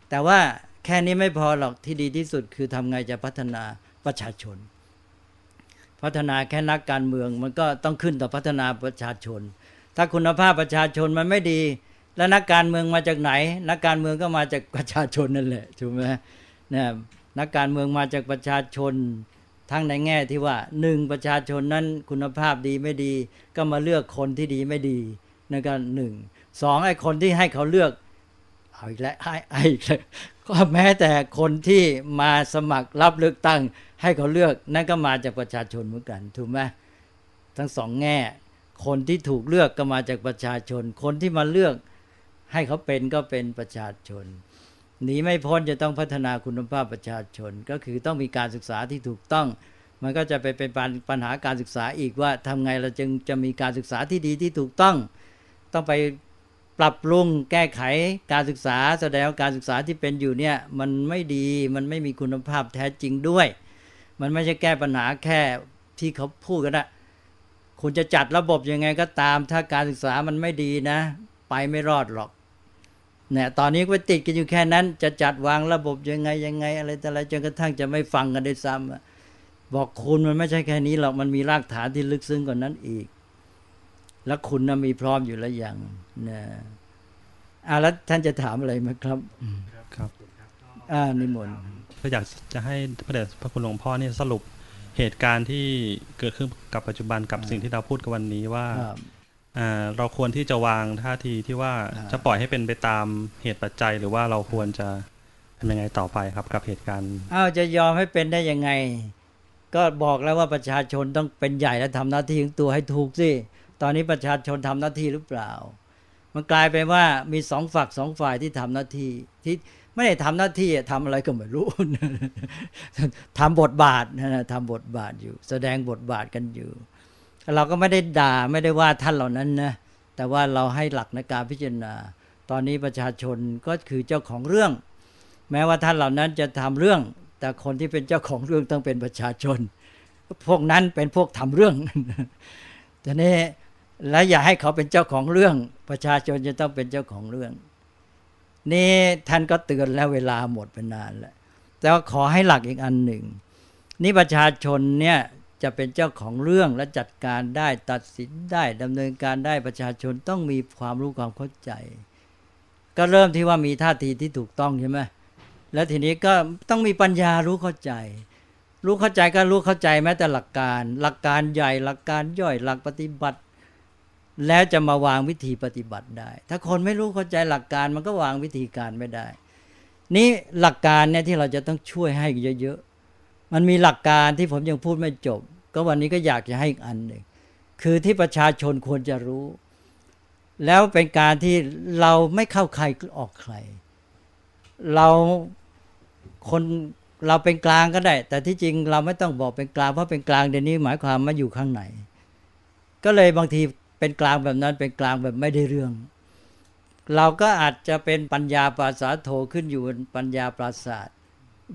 แต่ว่าแค่นี้ไม่พอหรอกที่ดีที่สุดคือทำไงจะพัฒนาประชาชนพัฒนาแค่นักการเมืองมันก็ต้องขึ้นต่อพัฒนาประชาชนถ้าคุณภาพประชาชนมันไม่ดีแล้วนักการเมืองมาจากไหนนักการเมืองก็มาจากประชาชนนั่นแหละถูกไหมนะนักการเมืองมาจากประชาชนทั้งในแง่ที่ว่าหนึ่งประชาชนนั้นคุณภาพดีไม่ดีก็มาเลือกคนที่ดีไม่ดีนั่นก็หนึ่งสองไอ้คนที่ให้เขาเลือกเอาอีกแล้วไอ้ก็แม้แต่คนที่มาสมัครรับเลือกตั้งให้เขาเลือกนั่นก็มาจากประชาชนเหมือนกันถูกไหมทั้งสองแง่คนที่ถูกเลือกก็มาจากประชาชนคนที่มาเลือกให้เขาเป็นก็เป็นประชาชนหนีไม่พ้นจะต้องพัฒนาคุณภาพประชาชนก็คือต้องมีการศึกษาที่ถูกต้องมันก็จะไปเป็นปัญหาการศึกษาอีกว่าทำไงเราจึงจะมีการศึกษาที่ดีที่ถูกต้องต้องไปปรับปรุงแก้ไขการศึกษาแสดงว่าการศึกษาที่เป็นอยู่เนี่ยมันไม่ดีมันไม่มีคุณภาพแท้จริงด้วยมันไม่ใช่แก้ปัญหาแค่ที่เขาพูดกันนะคุณจะจัดระบบยังไงก็ตามถ้าการศึกษามันไม่ดีนะไปไม่รอดหรอกเนี่ยตอนนี้ก็ติดกันอยู่แค่นั้นจะจัดวางระบบยังไงอะไรแต่อะไรจนกระทั่งจะไม่ฟังกันได้ซ้ำบอกคุณมันไม่ใช่แค่นี้หรอกมันมีรากฐานที่ลึกซึ้งกว่านั้นอีกแล้วคุณนะมีพร้อมอยู่แล้วอย่างนะแล้วท่านจะถามอะไรไหมครับครับนิมนต์ก็อยากจะให้พระเดชพระคุณหลวงพ่อนี่สรุปเหตุการณ์ที่เกิดขึ้นกับปัจจุบันกับสิ่งที่เราพูดกันวันนี้ว่าเราควรที่จะวางท่าทีที่ว่าจะปล่อยให้เป็นไปตามเหตุปัจจัยหรือว่าเราควรจะทำยังไงต่อไปครับกับเหตุการณ์จะยอมให้เป็นได้ยังไงก็บอกแล้วว่าประชาชนต้องเป็นใหญ่และทำหน้าที่ของตัวให้ถูกสิตอนนี้ประชาชนทำหน้าที่หรือเปล่ามันกลายเป็นว่ามีสองฝักสองฝ่ายที่ทำหน้าที่ที่ไม่ได้ทำหน้าที่ทำอะไรก็ไม่รู้ ทำบทบาททำบทบาทอยู่แสดงบทบาทกันอยู่เราก็ไม่ได้ด่าไม่ได้ว่าท่านเหล่านั้นนะแต่ว่าเราให้หลักในการพิจารณาตอนนี้ประชาชนก็คือเจ้าของเรื่องแม้ว่าท่านเหล่านั้นจะทำเรื่องแต่คนที่เป็นเจ้าของเรื่องต้องเป็นประชาชนพวกนั้นเป็นพวกทำเรื่องแต่นี่และอย่าให้เขาเป็นเจ้าของเรื่องประชาชนจะต้องเป็นเจ้าของเรื่องนี่ท่านก็เตือนแล้วเวลาหมดไปนานแล้วแต่ว่าขอให้หลักอีกอันหนึ่งนี่ประชาชนเนี่ยจะเป็นเจ้าของเรื่องและจัดการได้ตัดสินได้ดำเนินการได้ประชาชนต้องมีความรู้ความเข้าใจก็เริ่มที่ว่ามีท่าทีที่ถูกต้องใช่ไหมแล้วทีนี้ก็ต้องมีปัญญารู้เข้าใจรู้เข้าใจก็รู้เข้าใจแม้แต่หลักการหลักการใหญ่หลักการย่อยหลักปฏิบัติแล้วจะมาวางวิธีปฏิบัติได้ถ้าคนไม่รู้เข้าใจหลักการมันก็วางวิธีการไม่ได้นี่หลักการเนี่ยที่เราจะต้องช่วยให้เยอะๆมันมีหลักการที่ผมยังพูดไม่จบก็วันนี้ก็อยากจะให้อีกอันหนึ่งคือที่ประชาชนควรจะรู้แล้วเป็นการที่เราไม่เข้าใครออกใครเราเป็นกลางก็ได้แต่ที่จริงเราไม่ต้องบอกเป็นกลางเพราะเป็นกลางเดี๋ยวนี้หมายความมาอยู่ข้างในก็เลยบางทีเป็นกลางแบบนั้นเป็นกลางแบบไม่ได้เรื่องเราก็อาจจะเป็นปัญญาปราศาสโธขึ้นอยู่บนปัญญาปราศาส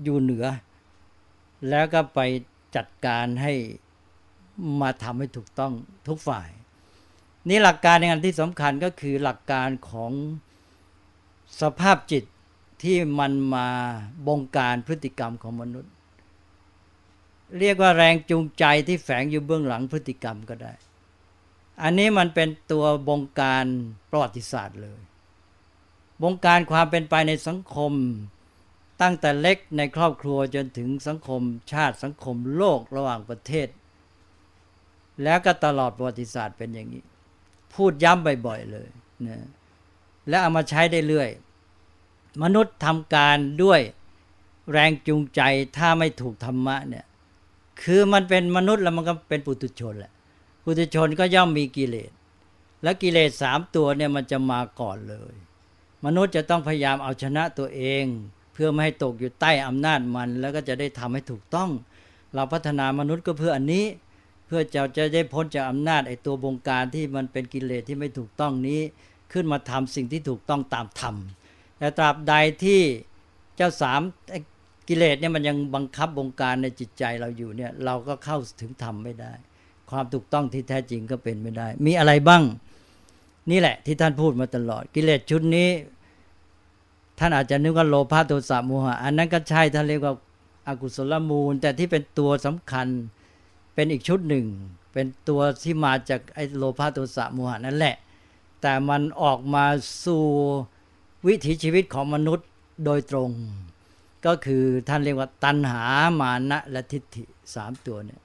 อยู่เหนือแล้วก็ไปจัดการให้มาทำให้ถูกต้องทุกฝ่ายนี่หลักการในงานที่สำคัญก็คือหลักการของสภาพจิตที่มันมาบงการพฤติกรรมของมนุษย์เรียกว่าแรงจูงใจที่แฝงอยู่เบื้องหลังพฤติกรรมก็ได้อันนี้มันเป็นตัวบงการประวัติศาสตร์เลยบงการความเป็นไปในสังคมตั้งแต่เล็กในครอบครัวจนถึงสังคมชาติสังคมโลกระหว่างประเทศแล้วก็ตลอดประวัติศาสตร์เป็นอย่างนี้พูดย้ำบ่อยๆเลยนะและเอามาใช้ได้เรื่อยมนุษย์ทำการด้วยแรงจูงใจถ้าไม่ถูกธรรมะเนี่ยคือมันเป็นมนุษย์แล้วมันก็เป็นปุถุชนแหละปุถุชนก็ย่อมมีกิเลสและกิเลสสามตัวเนี่ยมันจะมาก่อนเลยมนุษย์จะต้องพยายามเอาชนะตัวเองเพื่อไม่ให้ตกอยู่ใต้อำนาจมันแล้วก็จะได้ทำให้ถูกต้องเราพัฒนามนุษย์ก็เพื่ออันนี้เพื่อจะได้พ้นจากอำนาจไอ้ตัวบงการที่มันเป็นกิเลสที่ไม่ถูกต้องนี้ขึ้นมาทำสิ่งที่ถูกต้องตามธรรม แต่ตราบใดที่เจ้าสามกิเลสเนี่ยมันยังบังคับบงการในจิตใจเราอยู่เนี่ยเราก็เข้าถึงธรรมไม่ได้ความถูกต้องที่แท้จริงก็เป็นไม่ได้มีอะไรบ้างนี่แหละที่ท่านพูดมาตลอดกิเลสชุดนี้ท่านอาจจะนึกว่าโลภะโทสะโมหะอันนั้นก็ใช่ท่านเรียกว่าอกุศลมูลแต่ที่เป็นตัวสำคัญเป็นอีกชุดหนึ่งเป็นตัวที่มาจากไอ้โลภะโทสะโมหะนั่นแหละแต่มันออกมาสู่วิถีชีวิตของมนุษย์โดยตรงก็คือท่านเรียกว่าตัณหามานะและทิฏฐิสามตัวเนี่ย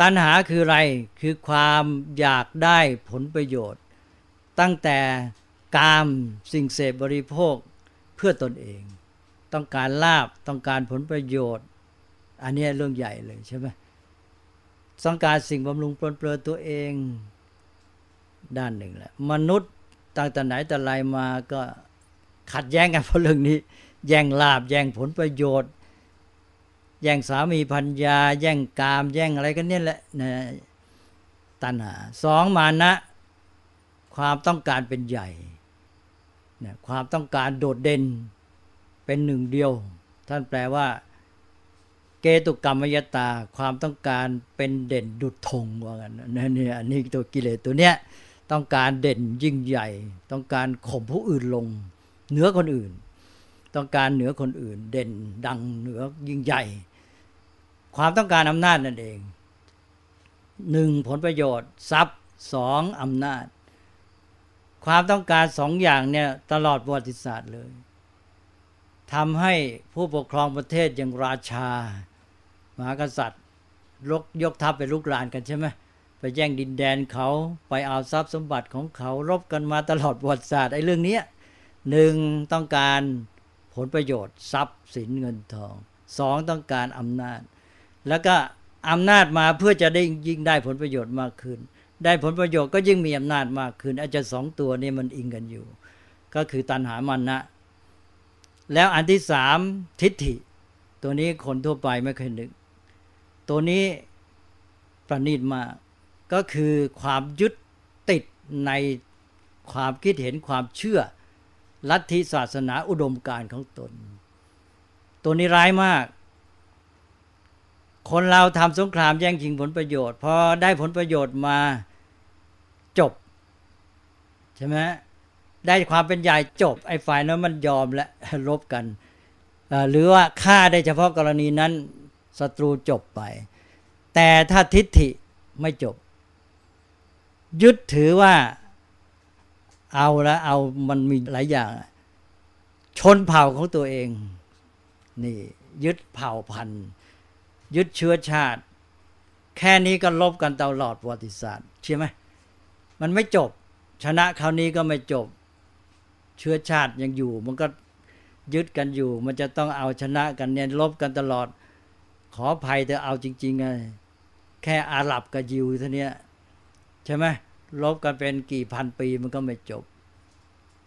ตัณหาคืออะไรคือความอยากได้ผลประโยชน์ตั้งแต่กามสิ่งเสพบริโภคเพื่อตนเองต้องการลาภต้องการผลประโยชน์อันนี้เรื่องใหญ่เลยใช่ไหมต้องการสิ่งบำรุงปลนเปลือตัวเองด้านหนึ่งแหละมนุษย์ตั้งแต่ไหนแต่ไรมาก็ขัดแย้งกันเพราะเรื่องนี้แย่งลาภแย่งผลประโยชน์แย่งสามีภรรยาแย่งกามแย่งอะไรกันเนี่ยแหละนะตัณหาสองมานะความต้องการเป็นใหญ่นะความต้องการโดดเด่นเป็นหนึ่งเดียวท่านแปลว่าเกตุกรรมยตาความต้องการเป็นเด่นดุจธงว่ากันนะเนี่ยอันนี้ตัวกิเลสตัวเนี้ยต้องการเด่นยิ่งใหญ่ต้องการข่มผู้อื่นลงเหนือคนอื่นต้องการเหนือคนอื่นเด่นดังเหนือยิ่งใหญ่ความต้องการอำนาจนั่นเองหนึ่งผลประโยชน์ทรัพย์สองอำนาจความต้องการสองอย่างเนี่ยตลอดประวัติศาสตร์เลยทำให้ผู้ปกครองประเทศอย่างราชามหากษัตริย์ยกทัพไปลุกรานกันใช่ไหมไปแย่งดินแดนเขาไปเอาทรัพย์สมบัติของเขารบกันมาตลอดประวัติศาสตร์ไอ้เรื่องนี้หนึ่งต้องการผลประโยชน์ทรัพย์สินเงินทองสองต้องการอำนาจแล้วก็อำนาจมาเพื่อจะได้ยิ่งได้ผลประโยชน์มากขึ้นได้ผลประโยชน์ก็ยิ่งมีอำนาจมากขึ้นอาจจะสองตัวนี้มันอิงกันอยู่ก็คือตัณหามานะแล้วอันที่สามทิฏฐิตัวนี้คนทั่วไปไม่เคยนึกตัวนี้ประณีตมากก็คือความยึดติดในความคิดเห็นความเชื่อลัทธิศาสนาอุดมการณ์ของตนตัวนี้ร้ายมากคนเราทำสงครามแย่งชิงผลประโยชน์พอได้ผลประโยชน์มาจบใช่ไหมได้ความเป็นใหญ่จบไอ้ฝ่ายนั้นมันยอมและลบกันหรือว่าฆ่าได้เฉพาะกรณีนั้นศัตรูจบไปแต่ถ้าทิฏฐิไม่จบยึดถือว่าเอาละเอามันมีหลายอย่างชนเผ่าของตัวเองนี่ยึดเผ่าพันธุ์ยึดเชื้อชาติแค่นี้ก็ลบกันตลอดประวัติศาสตร์ใช่ไหมมันไม่จบชนะคราวนี้ก็ไม่จบเชื้อชาติยังอยู่มันก็ยึดกันอยู่มันจะต้องเอาชนะกันเนี่ยลบกันตลอดขออภัยแต่เอาจริงๆไงแค่อาหรับกับยิวเท่านี้ใช่ไหมลบกันเป็นกี่พันปีมันก็ไม่จบ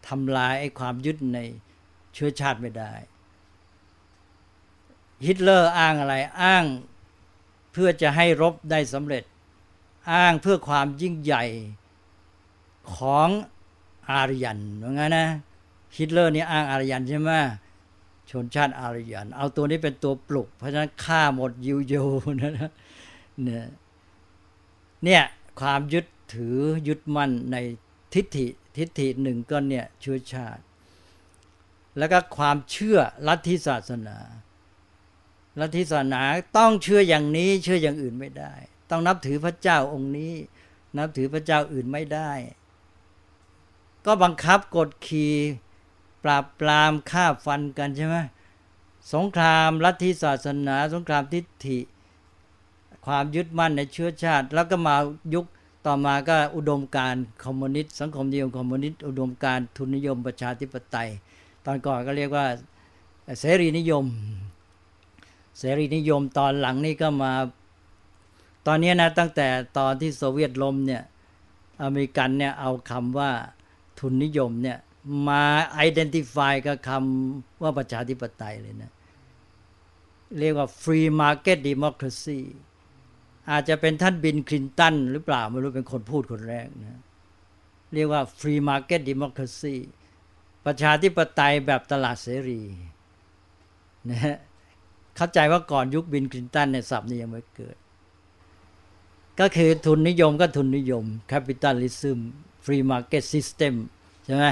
ทำลายไอ้ความยึดในเชื้อชาติไม่ได้ฮิตเลอร์อ้างอะไรอ้างเพื่อจะให้รบได้สำเร็จอ้างเพื่อความยิ่งใหญ่ของอารยันว่างั้นนะฮิตเลอร์นี่อ้างอารยันใช่ไหมชนชาติอารยันเอาตัวนี้เป็นตัวปลุกเพราะฉะนั้นฆ่าหมดยิวโยนะเนี่ยความยึดถือยึดมั่นในทิฏฐิหนึ่งก็เนี่ยเชื้อชาติแล้วก็ความเชื่อลัทธิศาสนาลัทธิศาสนาต้องเชื่ออย่างนี้เชื่ออย่างอื่นไม่ได้ต้องนับถือพระเจ้าองค์นี้นับถือพระเจ้าอื่นไม่ได้ก็บังคับกดขี่ปราบปรามฆ่าฟันกันใช่ไหมสงครามลัทธิศาสนาสงครามทิฏฐิความยึดมั่นในเชื้อชาติแล้วก็มายุคต่อมาก็อุดมการคอมมิวนิสต์สังคมนิยมคอมมิวนิสต์อุดมการทุนนิยมประชาธิปไตยตอนก่อนก็เรียกว่าเสรีนิยมเสรีนิยมตอนหลังนี่ก็มาตอนนี้นะตั้งแต่ตอนที่โซเวียตล้มเนี่ยอเมริกันเนี่ยเอาคำว่าทุนนิยมเนี่ยมาไอดีนติฟายกับคำว่าประชาธิปไตยเลยนะเรียกว่าฟรีมาร์เก็ตดิโมคราซีอาจจะเป็นท่านบิลคลินตันหรือเปล่าไม่รู้เป็นคนพูดคนแรกนะเรียกว่าฟรีมาร์เก็ตดิโมคราซี ประชาธิปไตยแบบตลาดเสรีนะฮะเข้าใจว่าก่อนยุคบิลคลินตันเนี่ยศัพท์นี้ยังไม่เกิดก็คือทุนนิยมก็ทุนนิยม capitalism free market system ใช่ไหม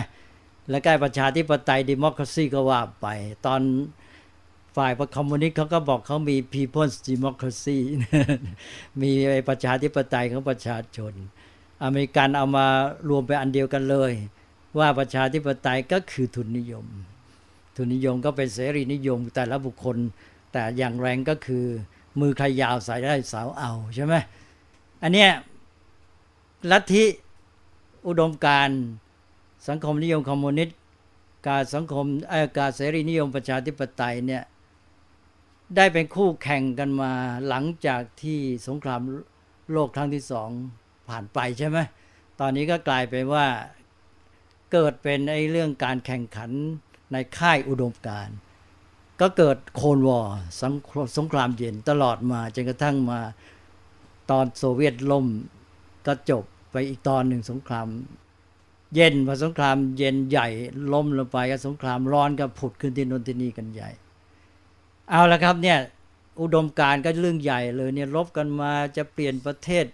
และใกล้ประชาธิปไตย democracy ก็ว่าไปตอนฝ่ายคอมมิวนิสต์เขาก็บอกเขามี people's democracy มีประชาธิปไตยของประชาชนอเมริกันเอามารวมไปอันเดียวกันเลยว่าประชาธิปไตยก็คือทุนนิยมทุนนิยมก็เป็นเสรีนิยมแต่ละบุคคลแต่อย่างแรงก็คือมือใครยาวสายได้สาวเอาใช่ไหมอันเนี้ยลัทธิอุดมการสังคมนิยมคอมมิวนิสต์การสังคมการเสรีนิยมประชาธิปไตยเนี่ยได้เป็นคู่แข่งกันมาหลังจากที่สงครามโลกครั้งที่สองผ่านไปใช่ไหมตอนนี้ก็กลายเป็นว่าเกิดเป็นไอ้เรื่องการแข่งขันในค่ายอุดมการณ์ก็เกิดโคลด์วอร์สงครามเย็นตลอดมาจนกระทั่งมาตอนโซเวียตล่มก็จบไปอีกตอนหนึ่งสงครามเย็นพอสงครามเย็นใหญ่ล่มลงไปก็สงครามร้อนก็ผุดขึ้นที่โน่นที่นี่กันใหญ่เอาละครับเนี่ยอุดมการณ์ก็เรื่องใหญ่เลยเนี่ยรบกันมาจะเปลี่ยนประเทศ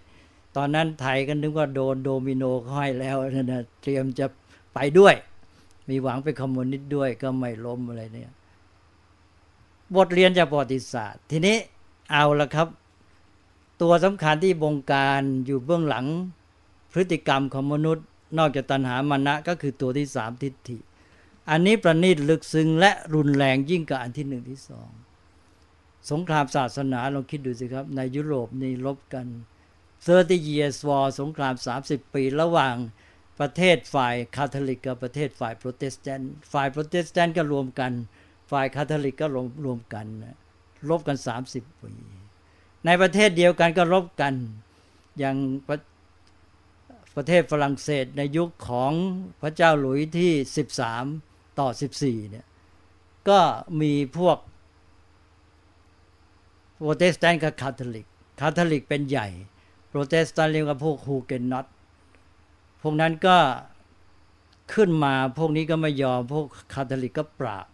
ตอนนั้นไทยก็นึกว่าโดนโดมิโนเข้าให้แล้วนะเตรียมจะไปด้วยมีหวังเป็นคอมมิวนิสต์ด้วยก็ไม่ล้มอะไรเนี่ยบทเรียนจากประวัติศาสตร์ทีนี้เอาละครับตัวสำคัญที่บงการอยู่เบื้องหลังพฤติกรรมของมนุษย์นอกจากตัณหามานะก็คือตัวที่สามทิฏฐิอันนี้ประณีตลึกซึ้งและรุนแรงยิ่งกว่าอันที่หนึ่งที่สองสงครามศาสนาลองคิดดูสิครับในยุโรปนี่ลบกัน30 years war สงคราม30 ปีระหว่างประเทศฝ่ายคาทอลิกกับประเทศฝ่ายโปรเตสแตนต์ฝ่ายโปรเตสแตนต์ก็รวมกันฝ่ายคาทอลิกก็รวมกันลบกัน30 ปีในประเทศเดียวกันก็ลบกันอย่างประเทศฝรั่งเศสในยุคของพระเจ้าหลุยส์ที่13:14เนี่ยก็มีพวกโปรเตสแตนต์กับคาทอลิกเป็นใหญ่โปรเตสแตนต์เรียกว่าพวกฮูเกนน็อตพวกนั้นก็ขึ้นมาพวกนี้ก็ไม่ยอมพวกคาทอลิกก็ปราบ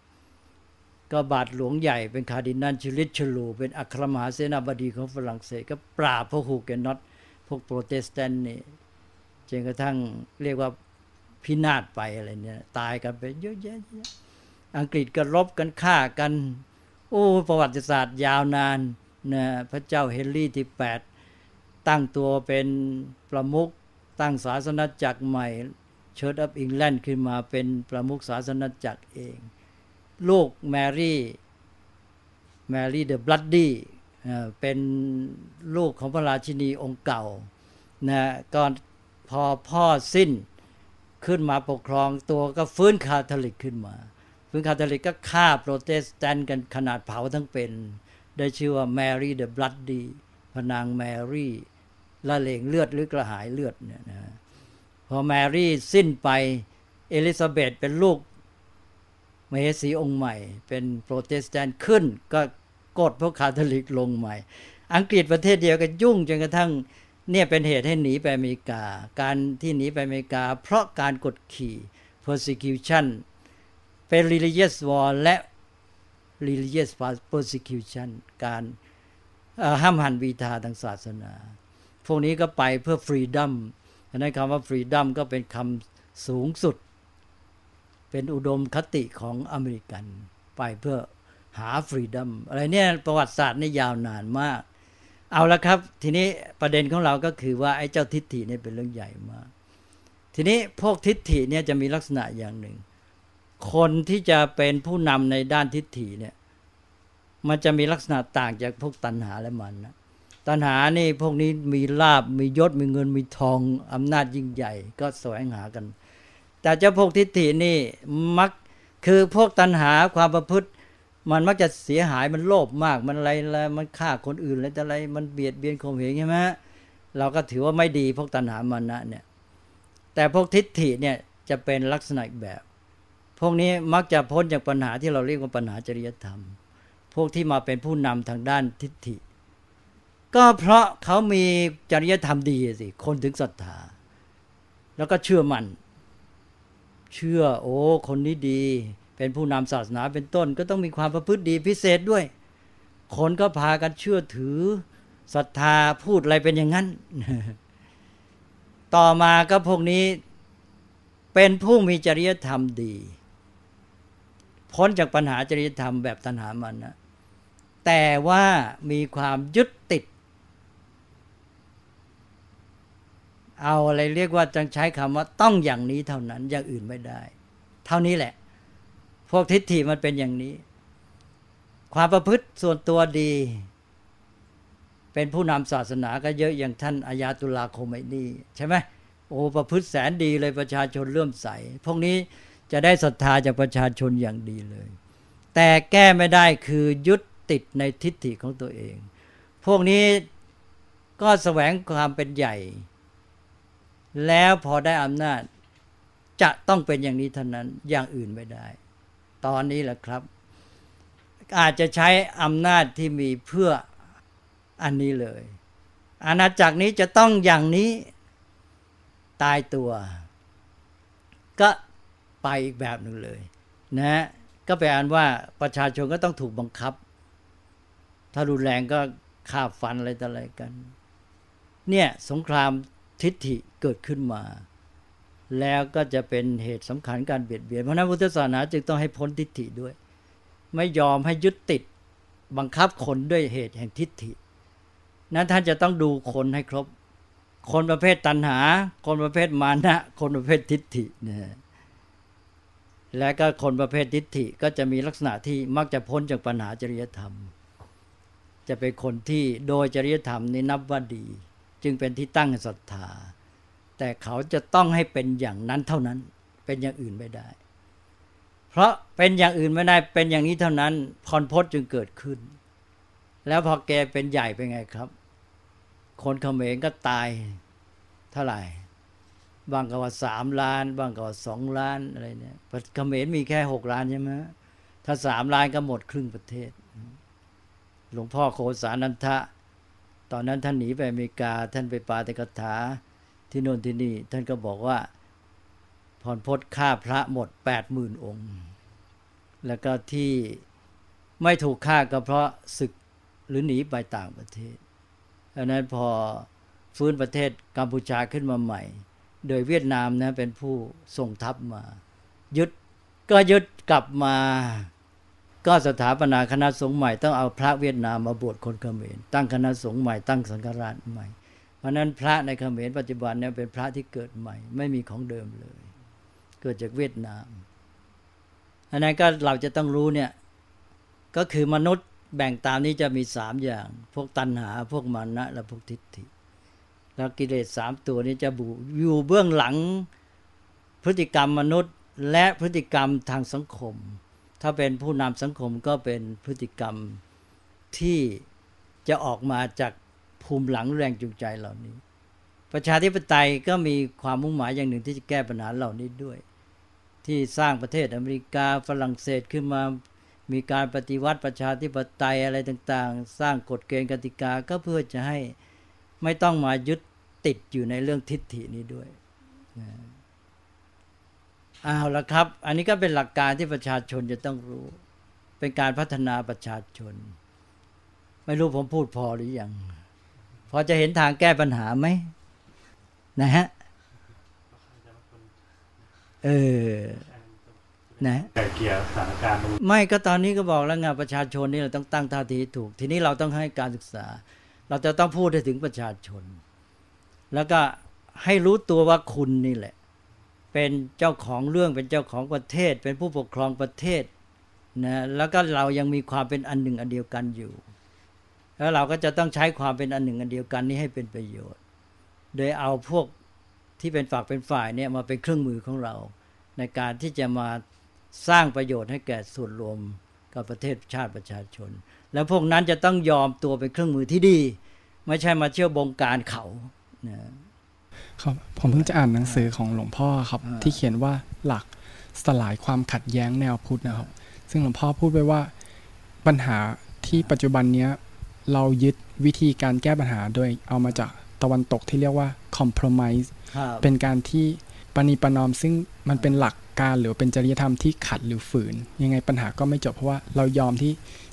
ก็บาทหลวงใหญ่เป็นคาร์ดินัลชิลิชลูเป็นอัครมหาเสนาบดีของฝรั่งเศสก็ปราบพวกฮูเกนน็อตพวกโปรเตสแตนต์นี่จนกระทั่งเรียกว่าพินาศไปอะไรเนี่ยตายกันไปเยอะแยะอังกฤษก็รบกันฆ่ากันโอ้ประวัติศาสตร์ยาวนานนะพระเจ้าเฮนรี่ที่8ตั้งตัวเป็นประมุขตั้งศาสนาจักรใหม่เชิร์ชออฟอิงแลนด์ขึ้นมาเป็นประมุขศาสนาจักรเองลูกแมรี่เดอะบลัดดี้เป็นลูกของพระราชินีองค์เก่านะก่อนพอพ่อสิ้นขึ้นมาปกครองตัวก็ฟื้นคาทอลิกขึ้นมาฟื้นคาทอลิกก็ฆ่าโปรเตสแตนต์กันขนาดเผาทั้งเป็นได้ชื่อว่าแมรี่เดอะบลัดดี้พระนางแมรี่ละเลงเลือดหรือกระหายเลือดเนี่ยนะพอแมรี่สิ้นไปเอลิซาเบธเป็นลูกมเหสีองค์ใหม่เป็นโปรเตสแตนต์ขึ้นก็กดพวกคาทอลิกลงใหม่อังกฤษประเทศเดียวกันยุ่งจนกระทั่งเนี่ยเป็นเหตุให้หนีไปอเมริกาการที่หนีไปอเมริกาเพราะการกดขี่ persecution เป็น religious war และ religious persecution การห้ามหันวีทาทางศาสนาพวกนี้ก็ไปเพื่อ freedom ฉะนั้นคำว่า freedom ก็เป็นคำสูงสุดเป็นอุดมคติของอเมริกันไปเพื่อหา freedom อะไรเนี่ยประวัติศาสตร์นี่ยาวนานมากเอาละครับทีนี้ประเด็นของเราก็คือว่าไอ้เจ้าทิฏฐิเนี่ยเป็นเรื่องใหญ่มากทีนี้พวกทิฏฐิเนี่ยจะมีลักษณะอย่างหนึ่งคนที่จะเป็นผู้นำในด้านทิฏฐิเนี่ยมันจะมีลักษณะต่างจากพวกตัณหาและมันนะตัณหานี่พวกนี้มีลาภมียศมีเงินมีทองอำนาจยิ่งใหญ่ก็แสวงหากันแต่เจ้าพวกทิฏฐินี่มักคือพวกตัณหาความประพฤติมันมักจะเสียหายมันโลภมากมันอะไรแล้วมันฆ่าคนอื่นแล้วอะไรมันเบียดเบียนข่มเหงใช่ไหมเราก็ถือว่าไม่ดีพวกตัณหามานะเนี่ยแต่พวกทิฏฐิเนี่ยจะเป็นลักษณะแบบพวกนี้มักจะพ้นจากปัญหาที่เราเรียกว่าปัญหาจริยธรรมพวกที่มาเป็นผู้นำทางด้านทิฏฐิก็เพราะเขามีจริยธรรมดีสิคนถึงศรัทธาแล้วก็เชื่อมั่น เชื่อโอ้คนนี้ดีเป็นผู้นำศาสนาเป็นต้นก็ต้องมีความประพฤติดีพิเศษด้วยคนก็พากันเชื่อถือศรัทธาพูดอะไรเป็นอย่างนั้นต่อมาก็พวกนี้เป็นผู้มีจริยธรรมดีพ้นจากปัญหาจริยธรรมแบบตัณหามันนะแต่ว่ามีความยึดติดเอาอะไรเรียกว่าจังใช้คำว่าต้องอย่างนี้เท่านั้นอย่างอื่นไม่ได้เท่านี้แหละพวกทิฏฐิมันเป็นอย่างนี้ความประพฤติส่วนตัวดีเป็นผู้นำศาสนาก็เยอะอย่างท่านอายาตุลาคมัยนีใช่ไหมโอ้ประพฤติแสนดีเลยประชาชนเลื่อมใสพวกนี้จะได้ศรัทธาจากประชาชนอย่างดีเลยแต่แก้ไม่ได้คือยึดติดในทิฏฐิของตัวเองพวกนี้ก็แสวงความเป็นใหญ่แล้วพอได้อำนาจจะต้องเป็นอย่างนี้เท่านั้นอย่างอื่นไม่ได้ตอนนี้แหละครับอาจจะใช้อำนาจที่มีเพื่ออันนี้เลยอาณาจักรนี้จะต้องอย่างนี้ตายตัวก็ไปอีกแบบหนึ่งเลยนะก็แปลว่าประชาชนก็ต้องถูกบังคับถ้ารุนแรงก็ฆ่าฟันอะไรต่ออะไรกันเนี่ยสงครามทิฏฐิเกิดขึ้นมาแล้วก็จะเป็นเหตุสำคัญการเบียดเบียนเพราะนั้นพุทธศาสนาจึงต้องให้พ้นทิฏฐิด้วยไม่ยอมให้ยึดติดบังคับคนด้วยเหตุแห่งทิฏฐินั้นท่านจะต้องดูคนให้ครบคนประเภทตัณหาคนประเภทมานะคนประเภททิฏฐินะและก็คนประเภททิฏฐิก็จะมีลักษณะที่มักจะพ้นจากปัญหาจริยธรรมจะเป็นคนที่โดยจริยธรรมนี้นับว่าดีจึงเป็นที่ตั้งแห่งศรัทธาแต่เขาจะต้องให้เป็นอย่างนั้นเท่านั้นเป็นอย่างอื่นไม่ได้เพราะเป็นอย่างอื่นไม่ได้เป็นอย่างนี้เท่านั้นพรพจน์จึงเกิดขึ้นแล้วพอแกเป็นใหญ่เป็นไงครับคนเขมรก็ตายเท่าไหร่บางก็ว่า3 ล้านบางก็ว่า2 ล้านอะไรเนี่ยเขมรมีแค่6 ล้านใช่ไหมถ้า3 ล้านก็หมดครึ่งประเทศหลวงพ่อโคสานันทะตอนนั้นท่านหนีไปอเมริกาท่านไปปาติกถาที่โน่นที่นี่ท่านก็บอกว่าพรพจน์ฆ่าพระหมด 80,000 องค์แล้วก็ที่ไม่ถูกฆ่าก็เพราะศึกหรือหนีไปต่างประเทศดังนั้นพอฟื้นประเทศกัมพูชาขึ้นมาใหม่โดยเวียดนามนะเป็นผู้ส่งทัพมายึดกลับมาก็สถาปนาคณะสงฆ์ใหม่ต้องเอาพระเวียดนามมาบวชคนเขมรตั้งคณะสงฆ์ใหม่ตั้งสังฆราชใหม่เพราะนั้นพระในเขมรปัจจุบันเนี่ยเป็นพระที่เกิดใหม่ไม่มีของเดิมเลยเกิดจากเวียดนามอันนั้นก็เราจะต้องรู้เนี่ยก็คือมนุษย์แบ่งตามนี้จะมี3อย่างพวกตัณหาพวกมานะและพวกทิฏฐิแล้วกิเลส3ตัวนี้จะอยู่เบื้องหลังพฤติกรรมมนุษย์และพฤติกรรมทางสังคมถ้าเป็นผู้นำสังคมก็เป็นพฤติกรรมที่จะออกมาจากภูมิหลังแรงจูงใจเหล่านี้ประชาธิปไตยก็มีความมุ่งหมายอย่างหนึ่งที่จะแก้ปัญหาเหล่านี้ด้วยที่สร้างประเทศอเมริกาฝรั่งเศสขึ้นมามีการปฏิวัติประชาธิปไตยอะไรต่างๆสร้างกฎเกณฑ์กติกาก็เพื่อจะให้ไม่ต้องมายึดติดอยู่ในเรื่องทิฏฐินี้ด้วยเอาละครับอันนี้ก็เป็นหลักการที่ประชาชนจะต้องรู้เป็นการพัฒนาประชาชนไม่รู้ผมพูดพอหรือยังพอจะเห็นทางแก้ปัญหาไหมนะฮะนะแต่เกี่ยวสถานการณ์ไม่ก็ตอนนี้ก็บอกแล้วไงประชาชนนี่เราต้องตั้งท่าทีถูกทีนี้เราต้องให้การศึกษาเราจะต้องพูดถึงประชาชนแล้วก็ให้รู้ตัวว่าคุณนี่แหละเป็นเจ้าของเรื่องเป็นเจ้าของประเทศเป็นผู้ปกครองประเทศนะแล้วก็เรายังมีความเป็นอันหนึ่งอันเดียวกันอยู่แล้วเราก็จะต้องใช้ความเป็นอันหนึ่งอันเดียวกันนี้ให้เป็นประโยชน์โดยเอาพวกที่เป็นฝักเป็นฝ่ายเนี่ยมาเป็นเครื่องมือของเราในการที่จะมาสร้างประโยชน์ให้แก่ส่วนรวมกับประเทศชาติประชาชนแล้วพวกนั้นจะต้องยอมตัวเป็นเครื่องมือที่ดีไม่ใช่มาเชื่อบงการเขานะครับผมเพิ่งจะอ่านหนังสือของหลวงพ่อครับที่เขียนว่าหลักสลายความขัดแย้งแนวพุทธนะครับซึ่งหลวงพ่อพูดไว้ว่าปัญหาที่ปัจจุบันเนี้ยเรายึดวิธีการแก้ปัญหาโดยเอามาจากตะวันตกที่เรียกว่า compromise เป็นการที่ ปณีประนอมซึ่งมันเป็นหลักการหรือเป็นจริยธรรมที่ขัดหรือฝืนยังไงปัญหาก็ไม่จบเพราะว่าเรายอมที่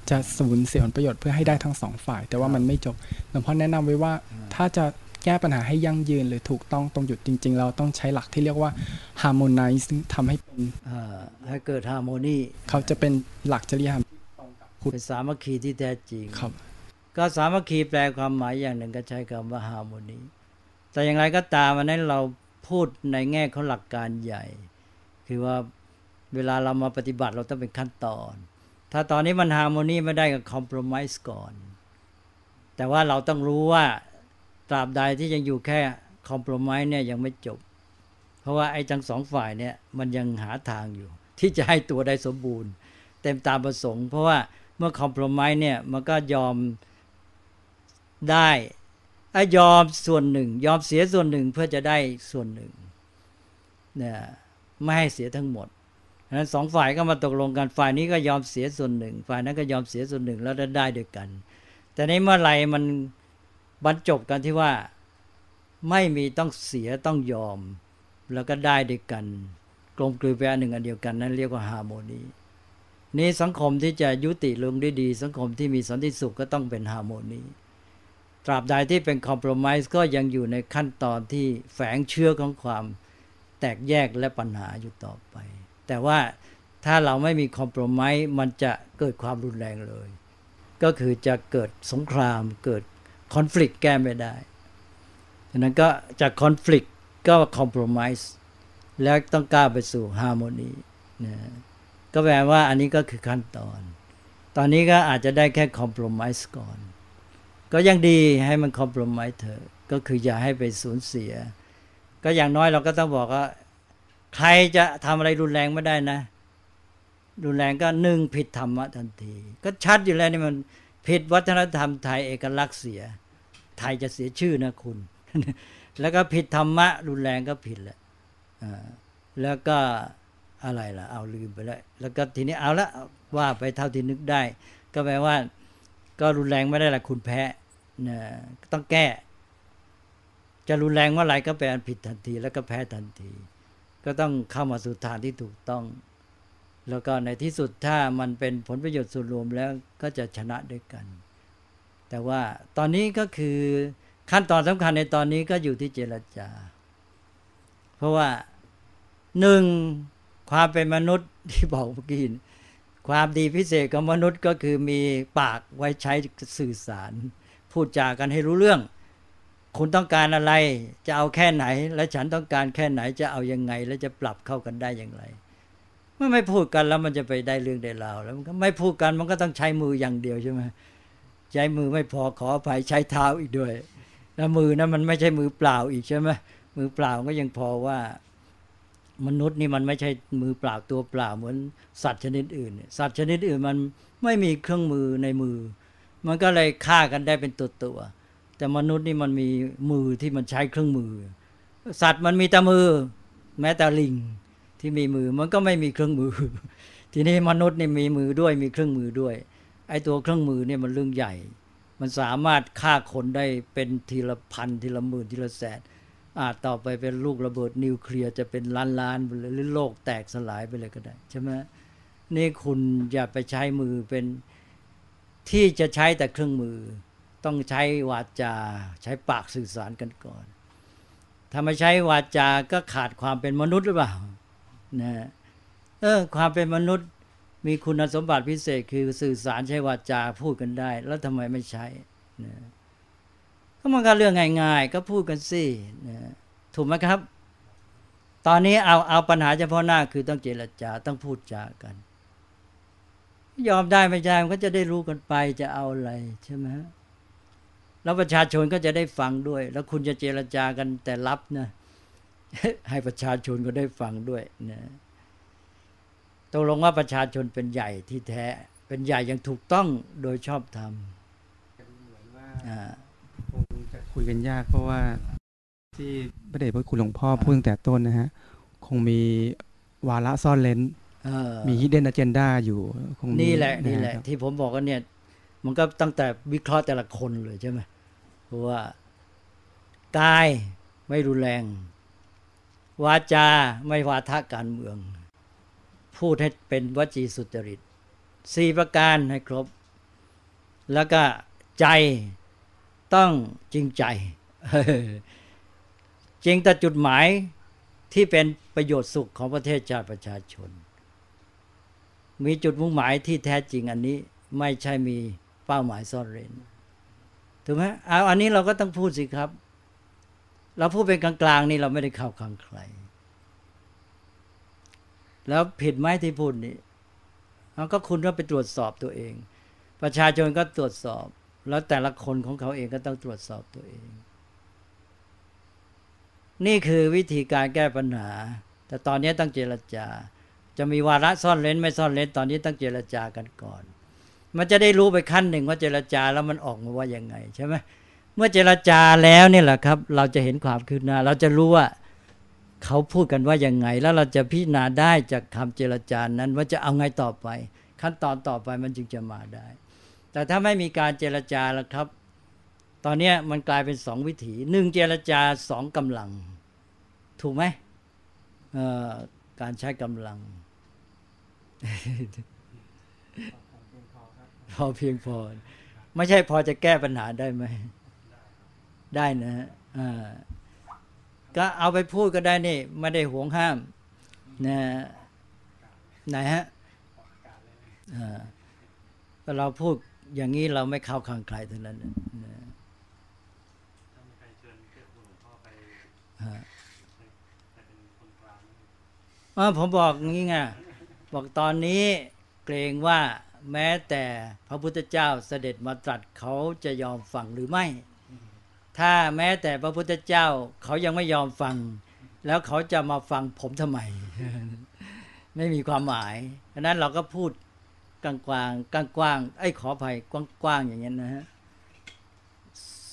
จะสูญเสียผลประโยชน์เพื่อให้ได้ทั้งสองฝ่ายแต่ว่ามันไม่จบหลวงพ่อแนะนำไว้ว่าถ้าจะแก้ปัญหาให้ยั่งยืนหรือถูกต้องตรงจุดจริงๆเราต้องใช้หลักที่เรียกว่า harmonize ซึ่งทำให้เป็นให้เกิด harmony เขาจะเป็นหลักจริยธรรมเป็นสามัคคีที่แท้จริงครับก็สามัคคีแปลความหมายอย่างหนึ่งก็ใช้คำว่า harmony แต่อย่างไรก็ตามวันนั้นเราพูดในแง่ของหลักการใหญ่คือว่าเวลาเรามาปฏิบัติเราต้องเป็นขั้นตอนถ้าตอนนี้มันฮาร์โมนีไม่ได้ก็คอมโพรไมซ์ก่อนแต่ว่าเราต้องรู้ว่าตราบใดที่ยังอยู่แค่คอมโพรไมซ์เนี่ยยังไม่จบเพราะว่าไอ้ทั้งสองฝ่ายเนี่ยมันยังหาทางอยู่ที่จะให้ตัวได้สมบูรณ์เต็มตามประสงค์เพราะว่าเมื่อคอมโพรไมซ์เนี่ยมันก็ยอมได้ยอมส่วนหนึ่งยอมเสียส่วนหนึ่งเพื่อจะได้ส่วนหนึ่งเนี่ยไม่ให้เสียทั้งหมดดังนั้นสองฝ่ายก็มาตกลงกันฝ่ายนี้ก็ยอมเสียส่วนหนึ่งฝ่ายนั้นก็ยอมเสียส่วนหนึ่งแล้วได้ด้วยกันแต่ในเมื่อไหร่มันบรรจบกันที่ว่าไม่มีต้องเสียต้องยอมแล้วก็ได้ด้วยกันกลมกลืนเป็นอันหนึ่งอันเดียวกันนั้นเรียกว่าฮาร์โมนีนี่สังคมที่จะยุติลงได้ดีสังคมที่มีสันติสุขก็ต้องเป็นฮาร์โมนีตราบใดที่เป็นคอมโพรไมซ์ก็ยังอยู่ในขั้นตอนที่แฝงเชื้อของความแตกแยกและปัญหาอยู่ต่อไปแต่ว่าถ้าเราไม่มีคอมโพรไมซ์มันจะเกิดความรุนแรงเลยก็คือจะเกิดสงครามเกิดคอนฟลิกต์แก้ไม่ได้ฉะนั้นก็จากคอนฟลิกต์ก็คอมโพรไมซ์แล้วต้องก้าวไปสู่ฮาร์โมนีนะก็แปลว่าอันนี้ก็คือขั้นตอนตอนนี้ก็อาจจะได้แค่คอมโพรไมซ์ก่อนก็ยังดีให้มันคอมโพรไมซ์เถอะก็คืออย่าให้ไปสูญเสียก็อย่างน้อยเราก็ต้องบอกว่าใครจะทำอะไรรุนแรงไม่ได้นะรุนแรงก็หนึ่งผิดธรรมะทันทีก็ชัดอยู่แล้วนี่มันผิดวัฒนธรรมไทยเอกลักษณ์เสียไทยจะเสียชื่อนะคุณ แล้วก็ผิดธรรมะรุนแรงก็ผิดแหละแล้วก็อะไรล่ะเอาลืมไปแล้วก็ทีนี้เอาละว่าไปเท่าที่นึกได้ก็แปลว่าก็รุนแรงไม่ได้ละคุณแพ้นะต้องแก้จะรุนแรงเมื่อไหร่ก็เป็นอันผิดทันทีแล้วก็แพ้ทันทีก็ต้องเข้ามาสู่ทางที่ถูกต้องแล้วก็ในที่สุดถ้ามันเป็นผลประโยชน์ส่วนรวมแล้วก็จะชนะด้วยกันแต่ว่าตอนนี้ก็คือขั้นตอนสำคัญในตอนนี้ก็อยู่ที่เจรจาเพราะว่าหนึ่งความเป็นมนุษย์ที่บอกเมื่อกี้ความดีพิเศษของมนุษย์ก็คือมีปากไว้ใช้สื่อสารพูดจากันให้รู้เรื่องคุณต้องการอะไรจะเอาแค่ไหนและฉันต้องการแค่ไหนจะเอายังไงและจะปรับเข้ากันได้อย่างไรเมื่อไม่พูดกันแล้วมันจะไปได้เรื่องได้ราวแล้วมันก็ไม่พูดกันมันก็ต้องใช้มืออย่างเดียวใช่ไหมใช้มือไม่พอขออภัยใช้เท้าอีกด้วยแล้วมือนั้นมันไม่ใช่มือเปล่าอีกใช่ไหมมือเปล่าก็ยังพอว่ามนุษย์นี่มันไม่ใช่มือเปล่าตัวเปล่าเหมือนสัตว์ชนิดอื่นสัตว์ชนิดอื่นมันไม่มีเครื่องมือในมือมันก็เลยฆ่ากันได้เป็นตัวแต่มนุษย์นี่มันมีมือที่มันใช้เครื่องมือสัตว์มันมีแต่มือแม้แต่ลิงที่มีมือมันก็ไม่มีเครื่องมือทีนี้มนุษย์นี่มีมือด้วยมีเครื่องมือด้วยไอ้ตัวเครื่องมือเนี่ยมันเรื่องใหญ่มันสามารถฆ่าคนได้เป็นทีละพันทีละหมื่นทีละแสนอาจต่อไปเป็นลูกระเบิดนิวเคลียร์จะเป็นล้านล้านหรือโลกแตกสลายไปเลยก็ได้ใช่ไหมนี่คุณอย่าไปใช้มือเป็นที่จะใช้แต่เครื่องมือต้องใช้วาจาใช้ปากสื่อสารกันก่อนถ้าไม่ใช้วาจาก็ขาดความเป็นมนุษย์หรือเปล่านะความเป็นมนุษย์มีคุณสมบัติพิเศษคือสื่อสารใช้วาจาพูดกันได้แล้วทำไมไม่ใช้นะก็มันก็เรื่องง่ายๆก็พูดกันสินะถูกไหมครับตอนนี้เอาปัญหาเฉพาะหน้าคือต้องเจรจาต้องพูดจากันยอมได้ไม่ได้มันก็จะได้รู้กันไปจะเอาอะไรใช่ไหมแล้วประชาชนก็จะได้ฟังด้วยแล้วคุณจะเจรจากันแต่ลับนะให้ประชาชนก็ได้ฟังด้วยนะตกลงว่าประชาชนเป็นใหญ่ที่แท้เป็นใหญ่อย่างถูกต้องโดยชอบธรรมเหมือนว่าคงจะคุยกันยากเพราะว่าที่พระเดชพระคุณหลวงพ่อพูดตั้งแต่ต้นนะฮะคงมีวาระซ่อนเร้นมีhidden agendaอยู่คงนี่แหละที่ผมบอกกันเนี่ยมันก็ตั้งแต่วิเคราะห์แต่ละคนเลยใช่ไหมเพราะว่ากายไม่รุนแรง วาจาไม่วาทะการเมืองพูดให้เป็นวจีสุจริต4ประการให้ครบแล้วก็ใจต้องจริงใจจริงต่อจุดหมายที่เป็นประโยชน์สุขของประเทศชาติประชาชนมีจุดมุ่งหมายที่แท้จริงอันนี้ไม่ใช่มีเป้าหมายซ่อนเร้นถูกไหมเอาอันนี้เราก็ต้องพูดสิครับเราพูดเป็นกลางๆนี่เราไม่ได้เข้าข้างใครแล้วผิดไหมที่พูดนี้มันก็คุณก็ไปตรวจสอบตัวเองประชาชนก็ตรวจสอบแล้วแต่ละคนของเขาเองก็ต้องตรวจสอบตัวเองนี่คือวิธีการแก้ปัญหาแต่ตอนนี้ต้องเจรจาจะมีวาระซ่อนเร้นไม่ซ่อนเร้นตอนนี้ต้องเจรจากันก่อนมันจะได้รู้ไปขั้นหนึ่งว่าเจรจาแล้วมันออกมาว่ายังไงใช่ไหมเมื่อเจรจาแล้วนี่แหละครับเราจะเห็นความคืบหน้าเราจะรู้ว่าเขาพูดกันว่ายังไงแล้วเราจะพิจารณาได้จากคำเจรจานั้นว่าจะเอาไงต่อไปขั้นตอนต่อไปมันจึงจะมาได้แต่ถ้าไม่มีการเจรจาแล้วครับตอนนี้มันกลายเป็นสองวิถีหนึ่งเจรจาสองกำลังถูกไหมการใช้กำลังพอเพียงพอไม่ใช่พอจะแก้ปัญหาได้ไหมได้นะก็เอาไปพูดก็ได้นี่ไม่ได้หวงห้ามนะไหนฮะเราพูดอย่างนี้เราไม่เข้าข้างใครเท่านั้นนะผมบอกงี้ไงบอกตอนนี้เกรงว่าแม้แต่พระพุทธเจ้าเสด็จมาตรัสเขาจะยอมฟังหรือไม่ถ้าแม้แต่พระพุทธเจ้าเขายังไม่ยอมฟังแล้วเขาจะมาฟังผมทำไม ไม่มีความหมายฉะนั้นเราก็พูดกลางๆกว้างๆขออภัยกว้างๆอย่างนี้นะฮะ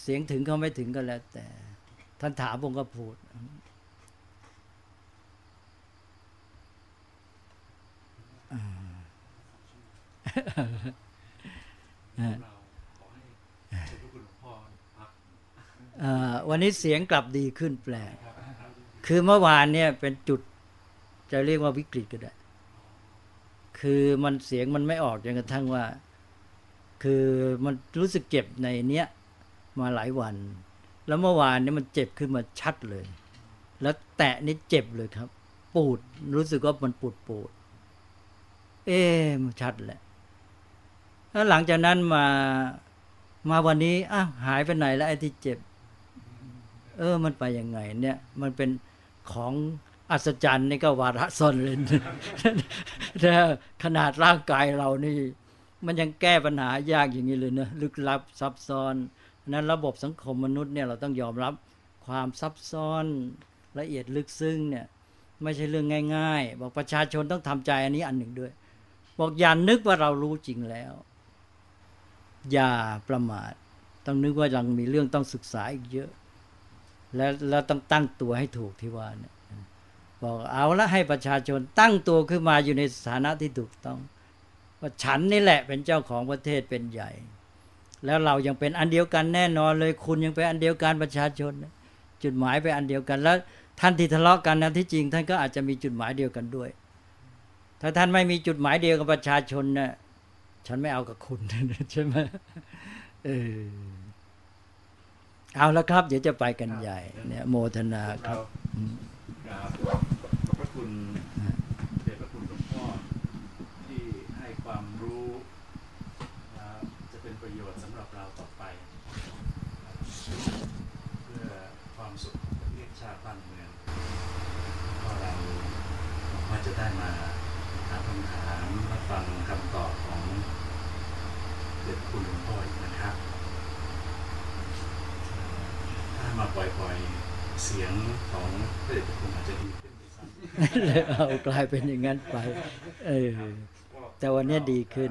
เสียงถึงเขาไม่ถึงก็แล้วแต่ท่านถามผมก็พูดวันนี้เสียงกลับดีขึ้นแปลกคือเมื่อวานเนี่ยเป็นจุดจะเรียกว่าวิกฤตก็ได้คือมันเสียงมันไม่ออกจนกระทั่งว่าคือมันรู้สึกเจ็บในเนี้ยมาหลายวันแล้วเมื่อวานเนี่ยมันเจ็บขึ้นมาชัดเลยแล้วแตะนี่เจ็บเลยครับปูดรู้สึกว่ามันปูดมันชัดแหละแล้วหลังจากนั้นมาวันนี้หายไปไหนแล้วไอ้ที่เจ็บมันไปยังไงเนี่ยมันเป็นของอัศจรรย์นี่ก็วาระซ่อนเร้นแต่ขนาดร่างกายเรานี่มันยังแก้ปัญหายากอย่างนี้เลยนะลึกลับซับซ้อนนั้นระบบสังคมมนุษย์เนี่ยเราต้องยอมรับความซับซ้อนละเอียดลึกซึ้งเนี่ยไม่ใช่เรื่องง่ายๆบอกประชาชนต้องทำใจอันนี้อันหนึ่งด้วยบอกอย่านึกว่าเรารู้จริงแล้วอย่าประมาทต้องนึกว่ายังมีเรื่องต้องศึกษาอีกเยอะและเราต้องตั้งตัวให้ถูกที่ว่าเนี่ยบอกเอาละให้ประชาชนตั้งตัวขึ้นมาอยู่ในสถานะที่ถูกต้องว่าฉันนี่แหละเป็นเจ้าของประเทศเป็นใหญ่แล้วเรายังเป็นอันเดียวกันแน่นอนเลยคุณยังเป็นอันเดียวกันประชาชนจุดหมายไปอันเดียวกันแล้วท่านที่ทะเลาะกันนะที่จริงท่านก็อาจจะมีจุดหมายเดียวกันด้วยถ้าท่านไม่มีจุดหมายเดียวกับประชาชนนะฉันไม่เอากับคุณใช่ไหมเอาละครับเดี๋ยวจะไปกันใหญ่เนี่ยโมทนาครับขอบพระคุณเดชพระคุณหลวงพ่อที่ให้ความรู้จะเป็นประโยชน์สำหรับเราต่อไปเพื่อความสุขของประเทศชาติบ้านเมืองก็เราควรจะได้มาถามคำถามมาฟังคำตอบของเดชพระคุณหลวงพ่อนะครับถ้ามาปล่อยเสียงของเด็กผมอาจจะดีขึ้นเอากลายเป็นอย่างนั้นไปแต่วันนี้ดีขึ้น